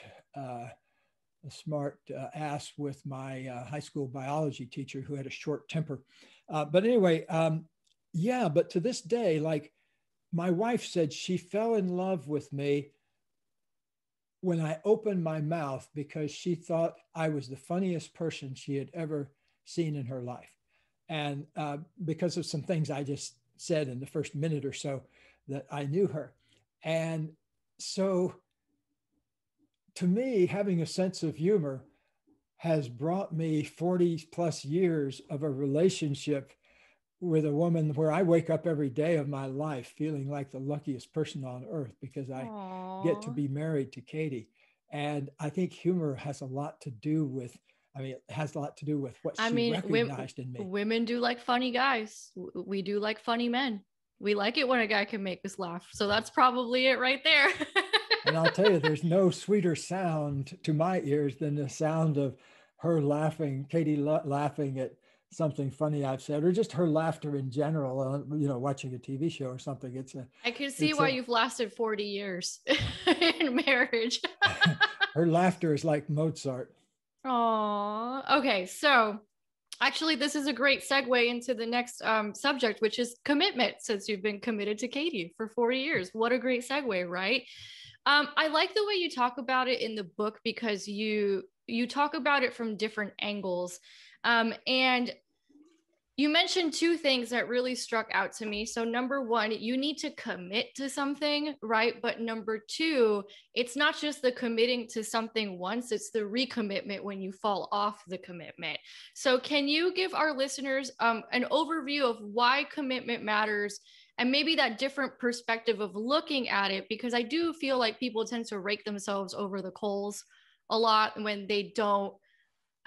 ass with my high school biology teacher who had a short temper. But to this day, like my wife said, she fell in love with me when I opened my mouth because she thought I was the funniest person she had ever seen in her life. And because of some things I just said in the first minute or so that I knew her. And so to me, having a sense of humor has brought me 40 plus years of a relationship with a woman where I wake up every day of my life feeling like the luckiest person on earth because I get to be married to Katie. And I think humor has a lot to do with, it has a lot to do with what she recognized in me. Women do like funny guys. We do like funny men. We like it when a guy can make us laugh. So that's probably it right there. And I'll tell you, there's no sweeter sound to my ears than the sound of her laughing, Katie laughing at something funny I've said, or just her laughter in general, you know, watching a TV show or something. I can see why you've lasted 40 years in marriage. Her laughter is like Mozart. Aww. Okay. So Actually, this is a great segue into the next subject, which is commitment, since you've been committed to Katie for 40 years. What a great segue, right? I like the way you talk about it in the book, because you talk about it from different angles. And you mentioned two things that really struck out to me. So number one, you need to commit to something, right? But number two, it's not just the committing to something once, it's the recommitment when you fall off the commitment. So can you give our listeners an overview of why commitment matters, and maybe that different perspective of looking at it? Because I do feel like people tend to rake themselves over the coals a lot when they don't,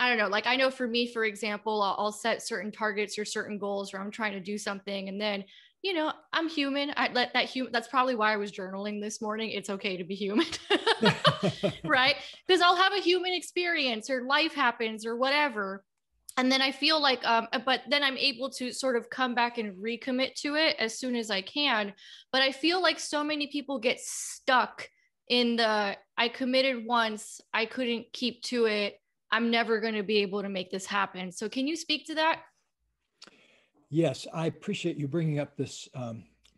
I don't know, like I know for me, for example, I'll set certain targets or certain goals where I'm trying to do something. And then, you know, I'm human. I let that human, that's probably why I was journaling this morning. It's okay to be human, right? Because I'll have a human experience or life happens or whatever. And then I feel like, but then I'm able to sort of come back and recommit to it as soon as I can. But I feel like so many people get stuck in the, I committed once, I couldn't keep to it, I'm never going to be able to make this happen. So can you speak to that? Yes, I appreciate you bringing up this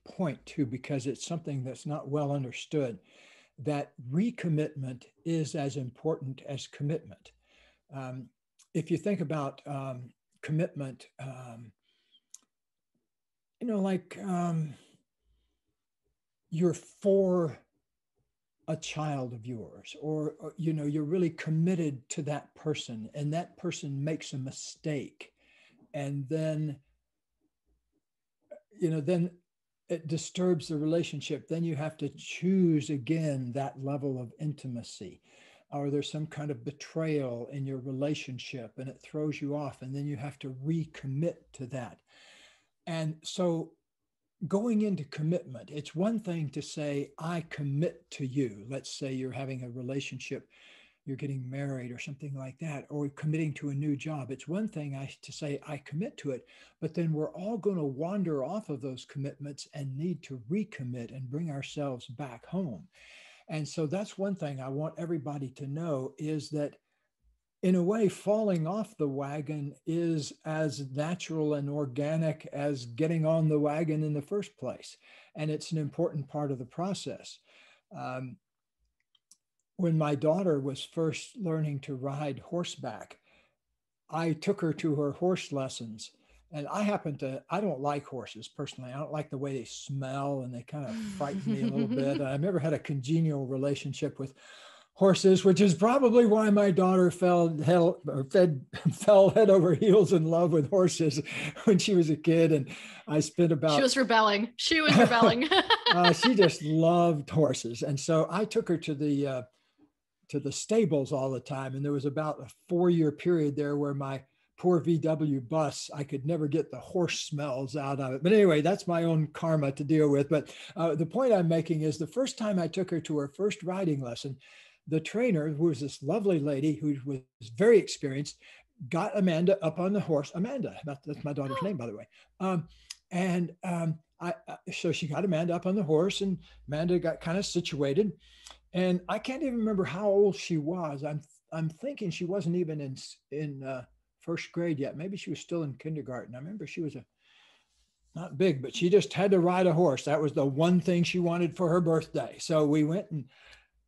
point too, because it's something that's not well understood, that recommitment is as important as commitment. If you think about commitment, you know, like you're for a child of yours, or, you know, you're really committed to that person, and that person makes a mistake. And then, you know, then it disturbs the relationship. Then you have to choose again that level of intimacy, or there's some kind of betrayal in your relationship and it throws you off. And then you have to recommit to that. And so going into commitment, it's one thing to say, I commit to you. Let's say you're having a relationship, you're getting married or something like that, or committing to a new job. It's one thing to say, I commit to it, but then we're all going to wander off of those commitments and need to recommit and bring ourselves back home. And so that's one thing I want everybody to know, is that in a way, falling off the wagon is as natural and organic as getting on the wagon in the first place. And it's an important part of the process. When my daughter was first learning to ride horseback, I took her to her horse lessons. And I don't like horses personally. I don't like the way they smell, and they kind of frighten me a little bit. I've never had a congenial relationship with horses, which is probably why my daughter fell head over heels in love with horses when she was a kid. And I spent about... She was rebelling. She just loved horses. And so I took her to the stables all the time. And there was about a 4-year period there where my poor VW bus, I could never get the horse smells out of it. But anyway, that's my own karma to deal with. But the point I'm making is, the first time I took her to her first riding lesson, the trainer, who was this lovely lady who was very experienced, got Amanda up on the horse. Amanda, that's my daughter's name, by the way. So she got Amanda up on the horse, and Amanda got kind of situated. And I can't even remember how old she was. I'm thinking she wasn't even in first grade yet. Maybe she was still in kindergarten. I remember she was not big, but she just had to ride a horse. That was the one thing she wanted for her birthday. So we went and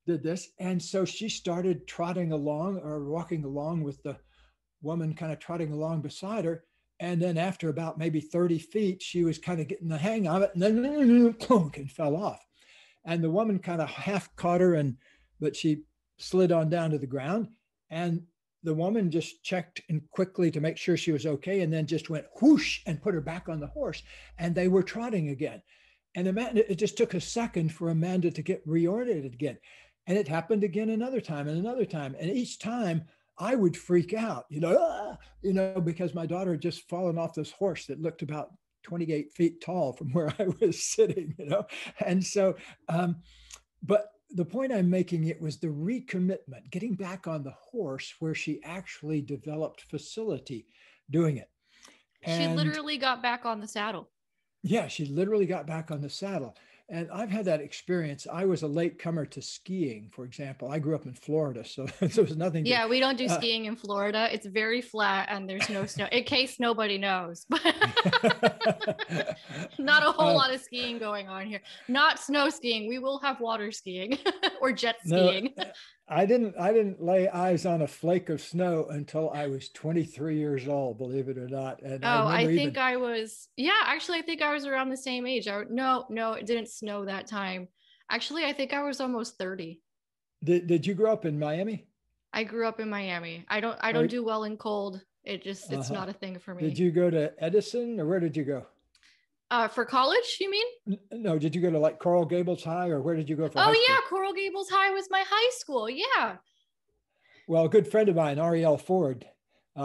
did this. And so she started trotting along, or walking along, with the woman kind of trotting along beside her. And then after about maybe 30 feet, she was kind of getting the hang of it, and then plunk, and fell off. And the woman kind of half caught her, but she slid on down to the ground. And the woman just checked in quickly to make sure she was okay, and then just went whoosh and put her back on the horse, and they were trotting again. And Amanda, it just took a second for Amanda to get reoriented again. And it happened again another time. And each time I would freak out, because my daughter had just fallen off this horse that looked about 28 feet tall from where I was sitting, And so, but the point I'm making, it was the recommitment, getting back on the horse where she actually developed facility doing it. And she literally got back on the saddle. And I've had that experience. I was a late comer to skiing, for example. I grew up in Florida, so there was nothing. Yeah, we don't do skiing in Florida. It's very flat and there's no snow, in case nobody knows. Not a whole lot of skiing going on here. Not snow skiing. We will have water skiing or jet skiing. No, I didn't lay eyes on a flake of snow until I was 23 years old, believe it or not. And I think I was around the same age. No, it didn't snow that time. Actually, I think I was almost 30. Did you grow up in Miami? I grew up in Miami. I don't do well in cold. It's not a thing for me. Did you go to Edison, or where did you go? For college, you mean? No, did you go to like Coral Gables High, or where did you go for high school? Oh yeah, Coral Gables High was my high school, yeah. Well, a good friend of mine, Arielle Ford,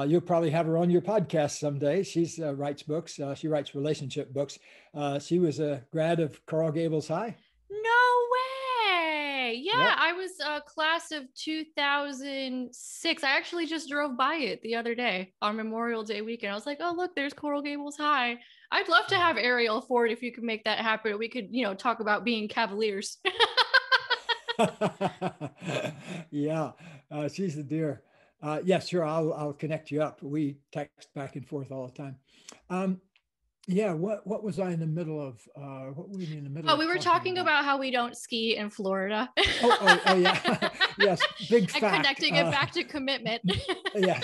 you'll probably have her on your podcast someday. She writes books. She writes relationship books. She was a grad of Coral Gables High. No way! Yeah, yep. I was a class of 2006. I actually just drove by it the other day on Memorial Day weekend. I was like, oh, look, there's Coral Gables High. I'd love to have Arielle Ford if you could make that happen. We could, talk about being Cavaliers. Yeah, she's the dear. Yeah, sure. I'll connect you up. We text back and forth all the time. Yeah. What was I in the middle of? What were we in the middle? Oh, we were talking about how we don't ski in Florida. Yeah. Yes. Big fact. And connecting it back to commitment. Yeah.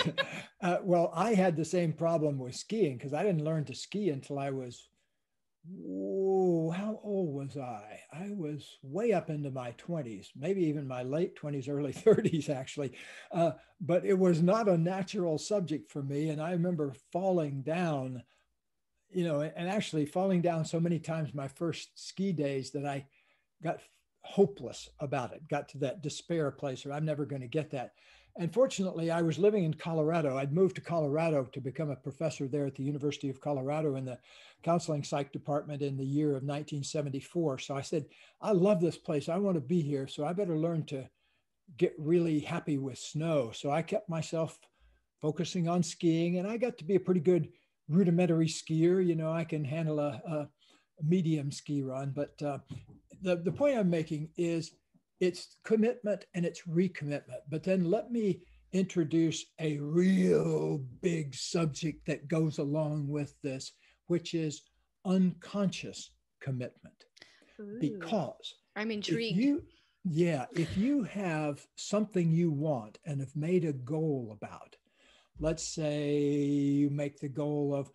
Well, I had the same problem with skiing because I didn't learn to ski until I was, how old was I? I was way up into my 20s, maybe even my late 20s, early 30s, actually. But it was not a natural subject for me. And I remember falling down, and actually falling down so many times my first ski days that I got hopeless about it, got to that despair place where I'm never going to get that. And fortunately, I was living in Colorado. I'd moved to Colorado to become a professor there at the University of Colorado in the counseling psych department in the year of 1974. So I said, I love this place. I want to be here. So I better learn to get really happy with snow. So I kept myself focusing on skiing, and I got to be a pretty good rudimentary skier. I can handle a medium ski run. But the point I'm making is it's commitment and it's recommitment. But then let me introduce a real big subject that goes along with this, which is unconscious commitment. Ooh, because I'm intrigued. If you have something you want and have made a goal about, let's say you make the goal of,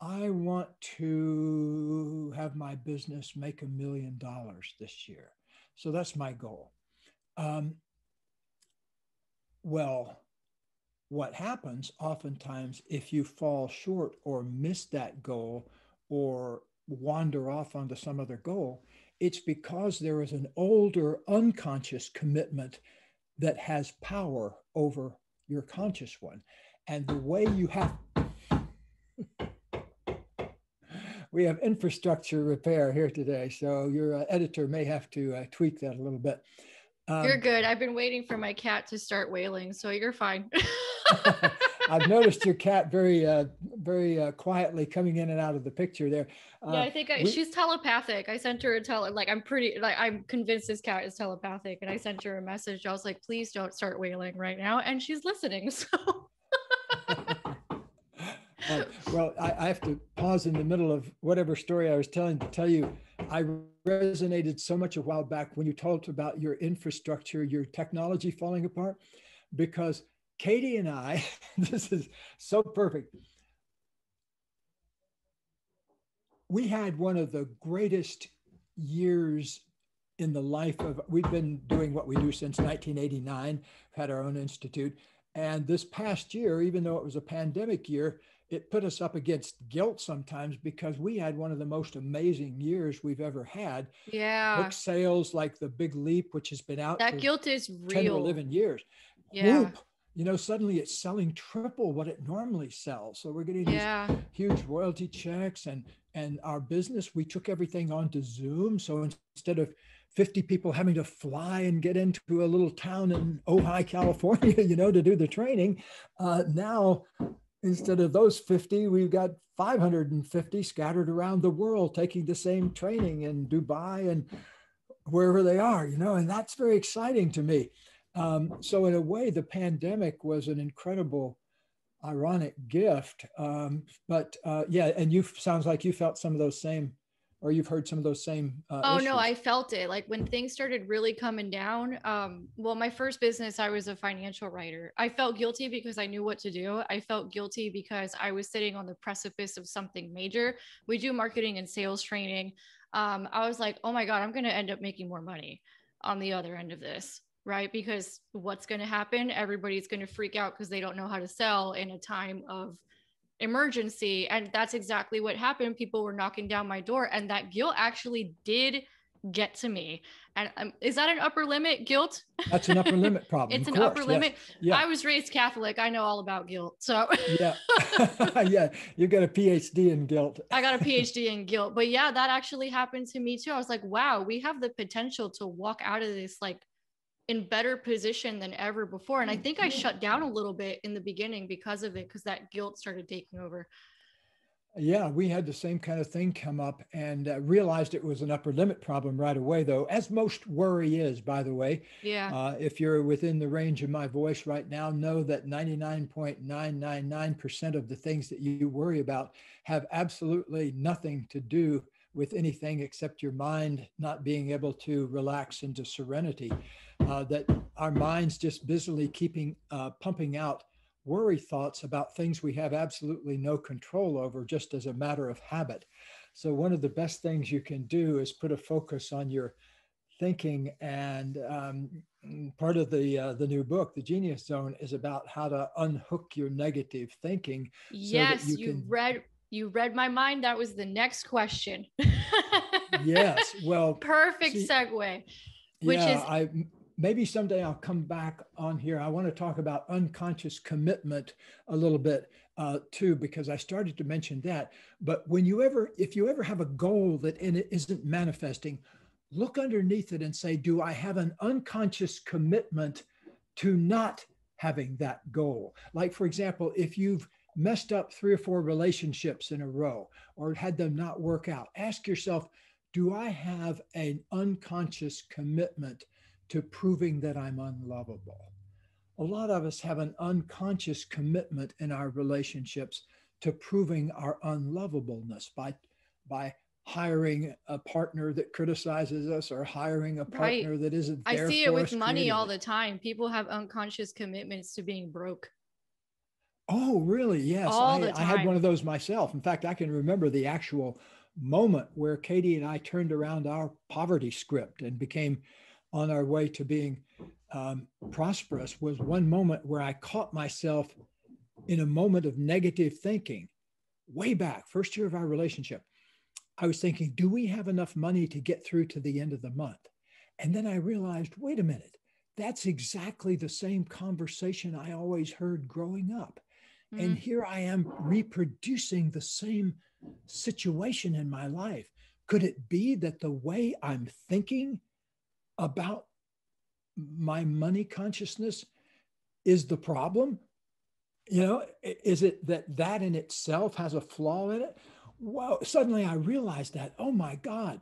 I want to have my business make $1 million this year. So that's my goal. Well, what happens oftentimes if you fall short or miss that goal or wander off onto some other goal, it's because there is an older unconscious commitment that has power over your conscious one. And the way you have... We have infrastructure repair here today, so your editor may have to tweak that a little bit. You're good. I've been waiting for my cat to start wailing, so you're fine. I've noticed your cat very, very quietly coming in and out of the picture there. Yeah, I think she's telepathic. I sent her I'm convinced this cat is telepathic, and I sent her a message. I was like, please don't start wailing right now, and she's listening, so... Well, I have to pause in the middle of whatever story I was telling to tell you, I resonated so much a while back when you told about your infrastructure, your technology falling apart, because Katie and I, this is so perfect. We had one of the greatest years in the life of, we've been doing what we do since 1989, had our own institute. And this past year, even though it was a pandemic year, it put us up against guilt sometimes because we had one of the most amazing years we've ever had. Yeah. Book sales like The Big Leap, which has been out for guilt is real. 10 or 11 years. Yeah. Whoop, suddenly it's selling triple what it normally sells. So we're getting these huge royalty checks and our business, we took everything onto Zoom. So instead of 50 people having to fly and get into a little town in Ojai, California, to do the training, now... Instead of those 50, we've got 550 scattered around the world taking the same training in Dubai and wherever they are, you know, and that's very exciting to me. So in a way, the pandemic was an incredible, ironic gift. Yeah, and you sounds like you felt some of those same, or you've heard some of those same issues. No, I felt it. Like when things started really coming down, well, my first business, I was a financial writer. I felt guilty because I knew what to do. I felt guilty because I was sitting on the precipice of something major. We do marketing and sales training. I was like, oh my God, I'm going to end up making more money on the other end of this, right? Because what's going to happen? Everybody's going to freak out because they don't know how to sell in a time of emergency. And that's exactly what happened. People were knocking down my door, and that guilt actually did get to me. And is that an upper limit guilt? That's an upper limit problem. It's an upper limit. Yeah. I was raised Catholic. I know all about guilt. So yeah. Yeah. You got a PhD in guilt. I got a PhD in guilt, but yeah, that actually happened to me too. I was like, wow, we have the potential to walk out of this, like, in better position than ever before. And I think I shut down a little bit in the beginning because of it, because that guilt started taking over. Yeah, we had the same kind of thing come up, and realized it was an upper limit problem right away, though, as most worry is, by the way. Yeah. If you're within the range of my voice right now, know that 99.999% of the things that you worry about have absolutely nothing to do with anything except your mind not being able to relax into serenity. That our minds just busily keeping pumping out worry thoughts about things we have absolutely no control over, just as a matter of habit. So one of the best things you can do is put a focus on your thinking. And part of the new book, The Genius Zone, is about how to unhook your negative thinking. Yes, so that you read my mind. That was the next question. Yes, well, perfect segue. Which is maybe someday I'll come back on here. I want to talk about unconscious commitment a little bit too, because I started to mention that. But when you ever, if you ever have a goal that in it isn't manifesting, look underneath it and say, do I have an unconscious commitment to not having that goal? Like, for example, if you've messed up 3 or 4 relationships in a row or had them not work out, ask yourself, do I have an unconscious commitment to proving that I'm unlovable? A lot of us have an unconscious commitment in our relationships to proving our unlovableness by hiring a partner that criticizes us, or hiring a partner that isn't there for us. I see it with money all the time. People have unconscious commitments to being broke. Oh, really? Yes. I had one of those myself. In fact, I can remember the actual moment where Katie and I turned around our poverty script and became on our way to being prosperous. Was one moment where I caught myself in a moment of negative thinking way back, first year of our relationship. I was thinking, do we have enough money to get through to the end of the month? And then I realized, wait a minute, that's exactly the same conversation I always heard growing up. Mm-hmm. And here I am reproducing the same situation in my life. Could it be that the way I'm thinking about my money consciousness is the problem? You know, is it that in itself has a flaw in it? Whoa, suddenly I realized that, oh my God,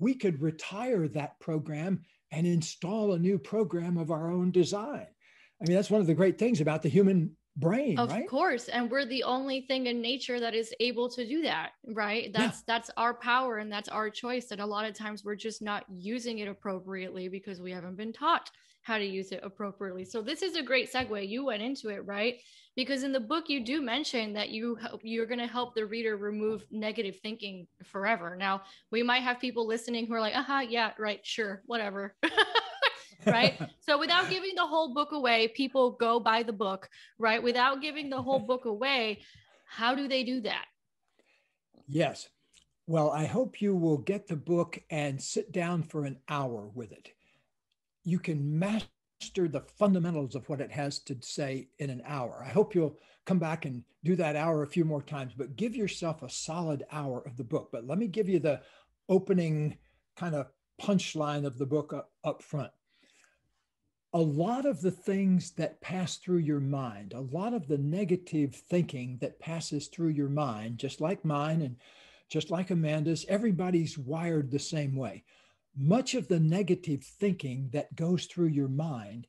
we could retire that program and install a new program of our own design. I mean, that's one of the great things about the human brain, right? Of course. And we're the only thing in nature that is able to do that, right? That's our power, and that's our choice. And a lot of times we're just not using it appropriately because we haven't been taught how to use it appropriately. So this is a great segue. You went into it, right? Because in the book, you do mention that you're going to help the reader remove negative thinking forever. Now, we might have people listening who are like, yeah, right, sure, whatever. Right? So without giving the whole book away, people go buy the book, right? Without giving the whole book away, how do they do that? Yes. Well, I hope you will get the book and sit down for an hour with it. You can master the fundamentals of what it has to say in an hour. I hope you'll come back and do that hour a few more times, but give yourself a solid hour of the book. But let me give you the opening kind of punchline of the book up front. a lot of the things that pass through your mind, a lot of the negative thinking that passes through your mind, just like mine and just like Amanda's, everybody's wired the same way. Much of the negative thinking that goes through your mind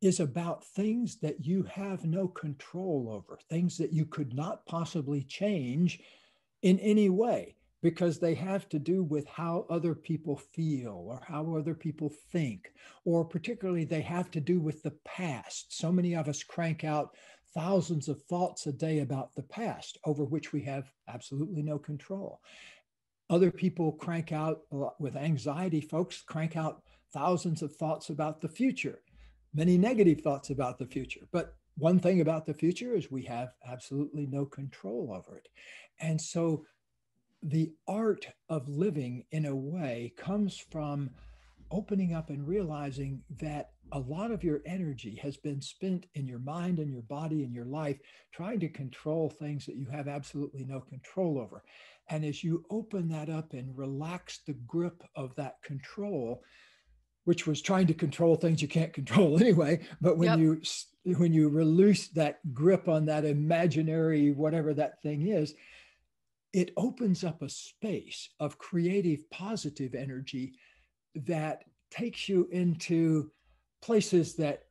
is about things that you have no control over, things that you could not possibly change in any way, because they have to do with how other people feel or how other people think, or particularly they have to do with the past. So many of us crank out thousands of thoughts a day about the past, over which we have absolutely no control. Other people crank out, with anxiety, folks crank out thousands of thoughts about the future, many negative thoughts about the future. But one thing about the future is we have absolutely no control over it. And so the art of living, in a way, comes from opening up and realizing that a lot of your energy has been spent in your mind and your body and your life trying to control things that you have absolutely no control over. And as you open that up and relax the grip of that control, which was trying to control things you can't control anyway, but when you release that grip on that imaginary whatever that thing is, it opens up a space of creative, positive energy that takes you into places that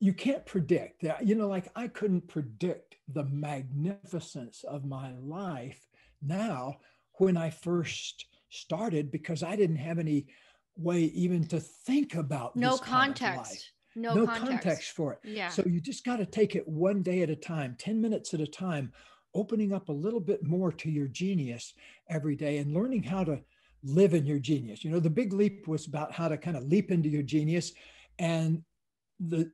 you can't predict. You know, like I couldn't predict the magnificence of my life now when I first started, because I didn't have any way even to think about this kind of life. No context for it. Yeah. So you just got to take it one day at a time, 10 minutes at a time, opening up a little bit more to your genius every day and learning how to live in your genius. You know, The Big Leap was about how to kind of leap into your genius. And the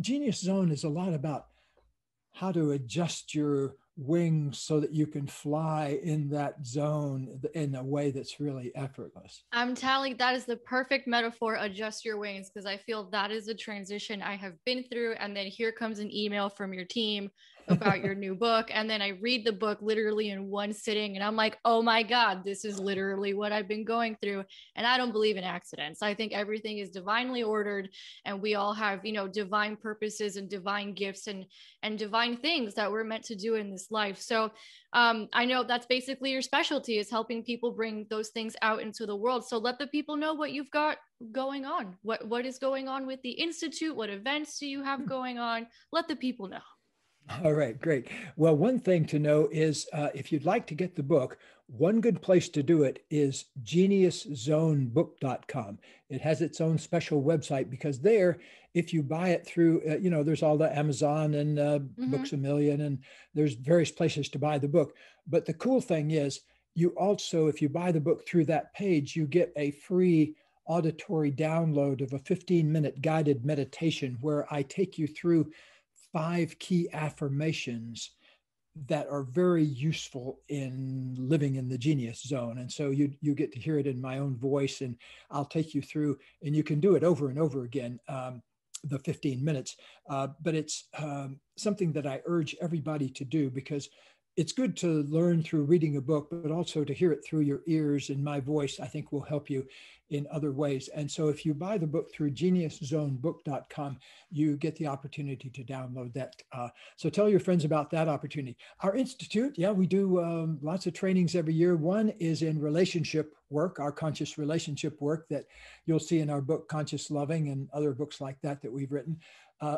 Genius Zone is a lot about how to adjust your wings so that you can fly in that zone in a way that's really effortless. I'm telling you, that is the perfect metaphor, adjust your wings, because I feel that is a transition I have been through. And then here comes an email from your team about your new book. And then I read the book literally in one sitting and I'm like, oh my God, this is literally what I've been going through. And I don't believe in accidents. I think everything is divinely ordered and we all have, you know, divine purposes and divine gifts and divine things that we're meant to do in this life. So I know that's basically your specialty, is helping people bring those things out into the world. So let the people know what you've got going on. What is going on with the Institute? What events do you have going on? Let the people know. All right, great. Well, one thing to know is if you'd like to get the book, one good place to do it is geniuszonebook.com. It has its own special website, because there, if you buy it through, you know, there's all the Amazon and Books A Million, and there's various places to buy the book. But the cool thing is you also, if you buy the book through that page, you get a free auditory download of a 15-minute guided meditation where I take you through 5 key affirmations that are very useful in living in the genius zone. And so you get to hear it in my own voice, and I'll take you through, and you can do it over and over again, the 15 minutes. But it's something that I urge everybody to do, because it's good to learn through reading a book, but also to hear it through your ears, and my voice, I think, will help you in other ways. And so if you buy the book through geniuszonebook.com, you get the opportunity to download that. So tell your friends about that opportunity. Our Institute, yeah, we do lots of trainings every year. One is in relationship work, our conscious relationship work that you'll see in our book, Conscious Loving, and other books like that that we've written.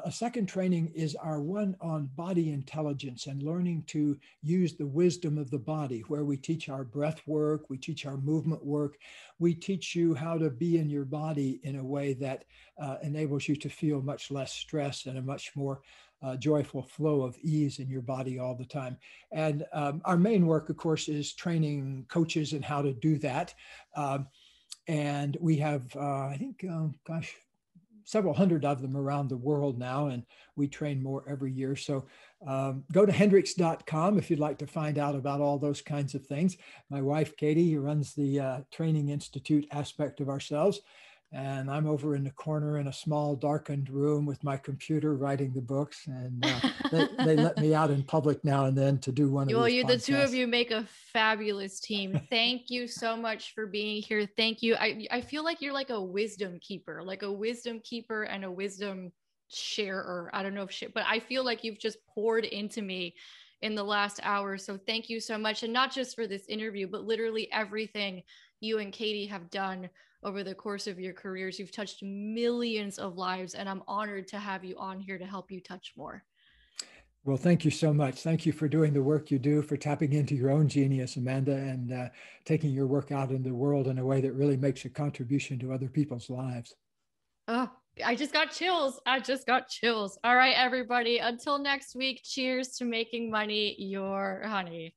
A second training is our one on body intelligence and learning to use the wisdom of the body, where we teach our breath work, we teach our movement work, we teach you how to be in your body in a way that enables you to feel much less stress and a much more joyful flow of ease in your body all the time. And our main work, of course, is training coaches and how to do that. And we have, I think, several hundred of them around the world now, and we train more every year. So go to Hendricks.com if you'd like to find out about all those kinds of things. My wife, Katie, runs the Training Institute aspect of ourselves. And I'm over in the corner in a small darkened room with my computer writing the books. And they let me out in public now and then to do one of these podcasts. The two of you make a fabulous team. Thank you so much for being here. Thank you. I feel like you're like a wisdom keeper and a wisdom sharer. I don't know if but I feel like you've just poured into me in the last hour. So thank you so much. And not just for this interview, but literally everything you and Katie have done over the course of your careers. You've touched millions of lives, and I'm honored to have you on here to help you touch more. Well, thank you so much. Thank you for doing the work you do, for tapping into your own genius, Amanda, and taking your work out in the world in a way that really makes a contribution to other people's lives. Oh, I just got chills. I just got chills. All right, everybody, until next week, cheers to making money your honey.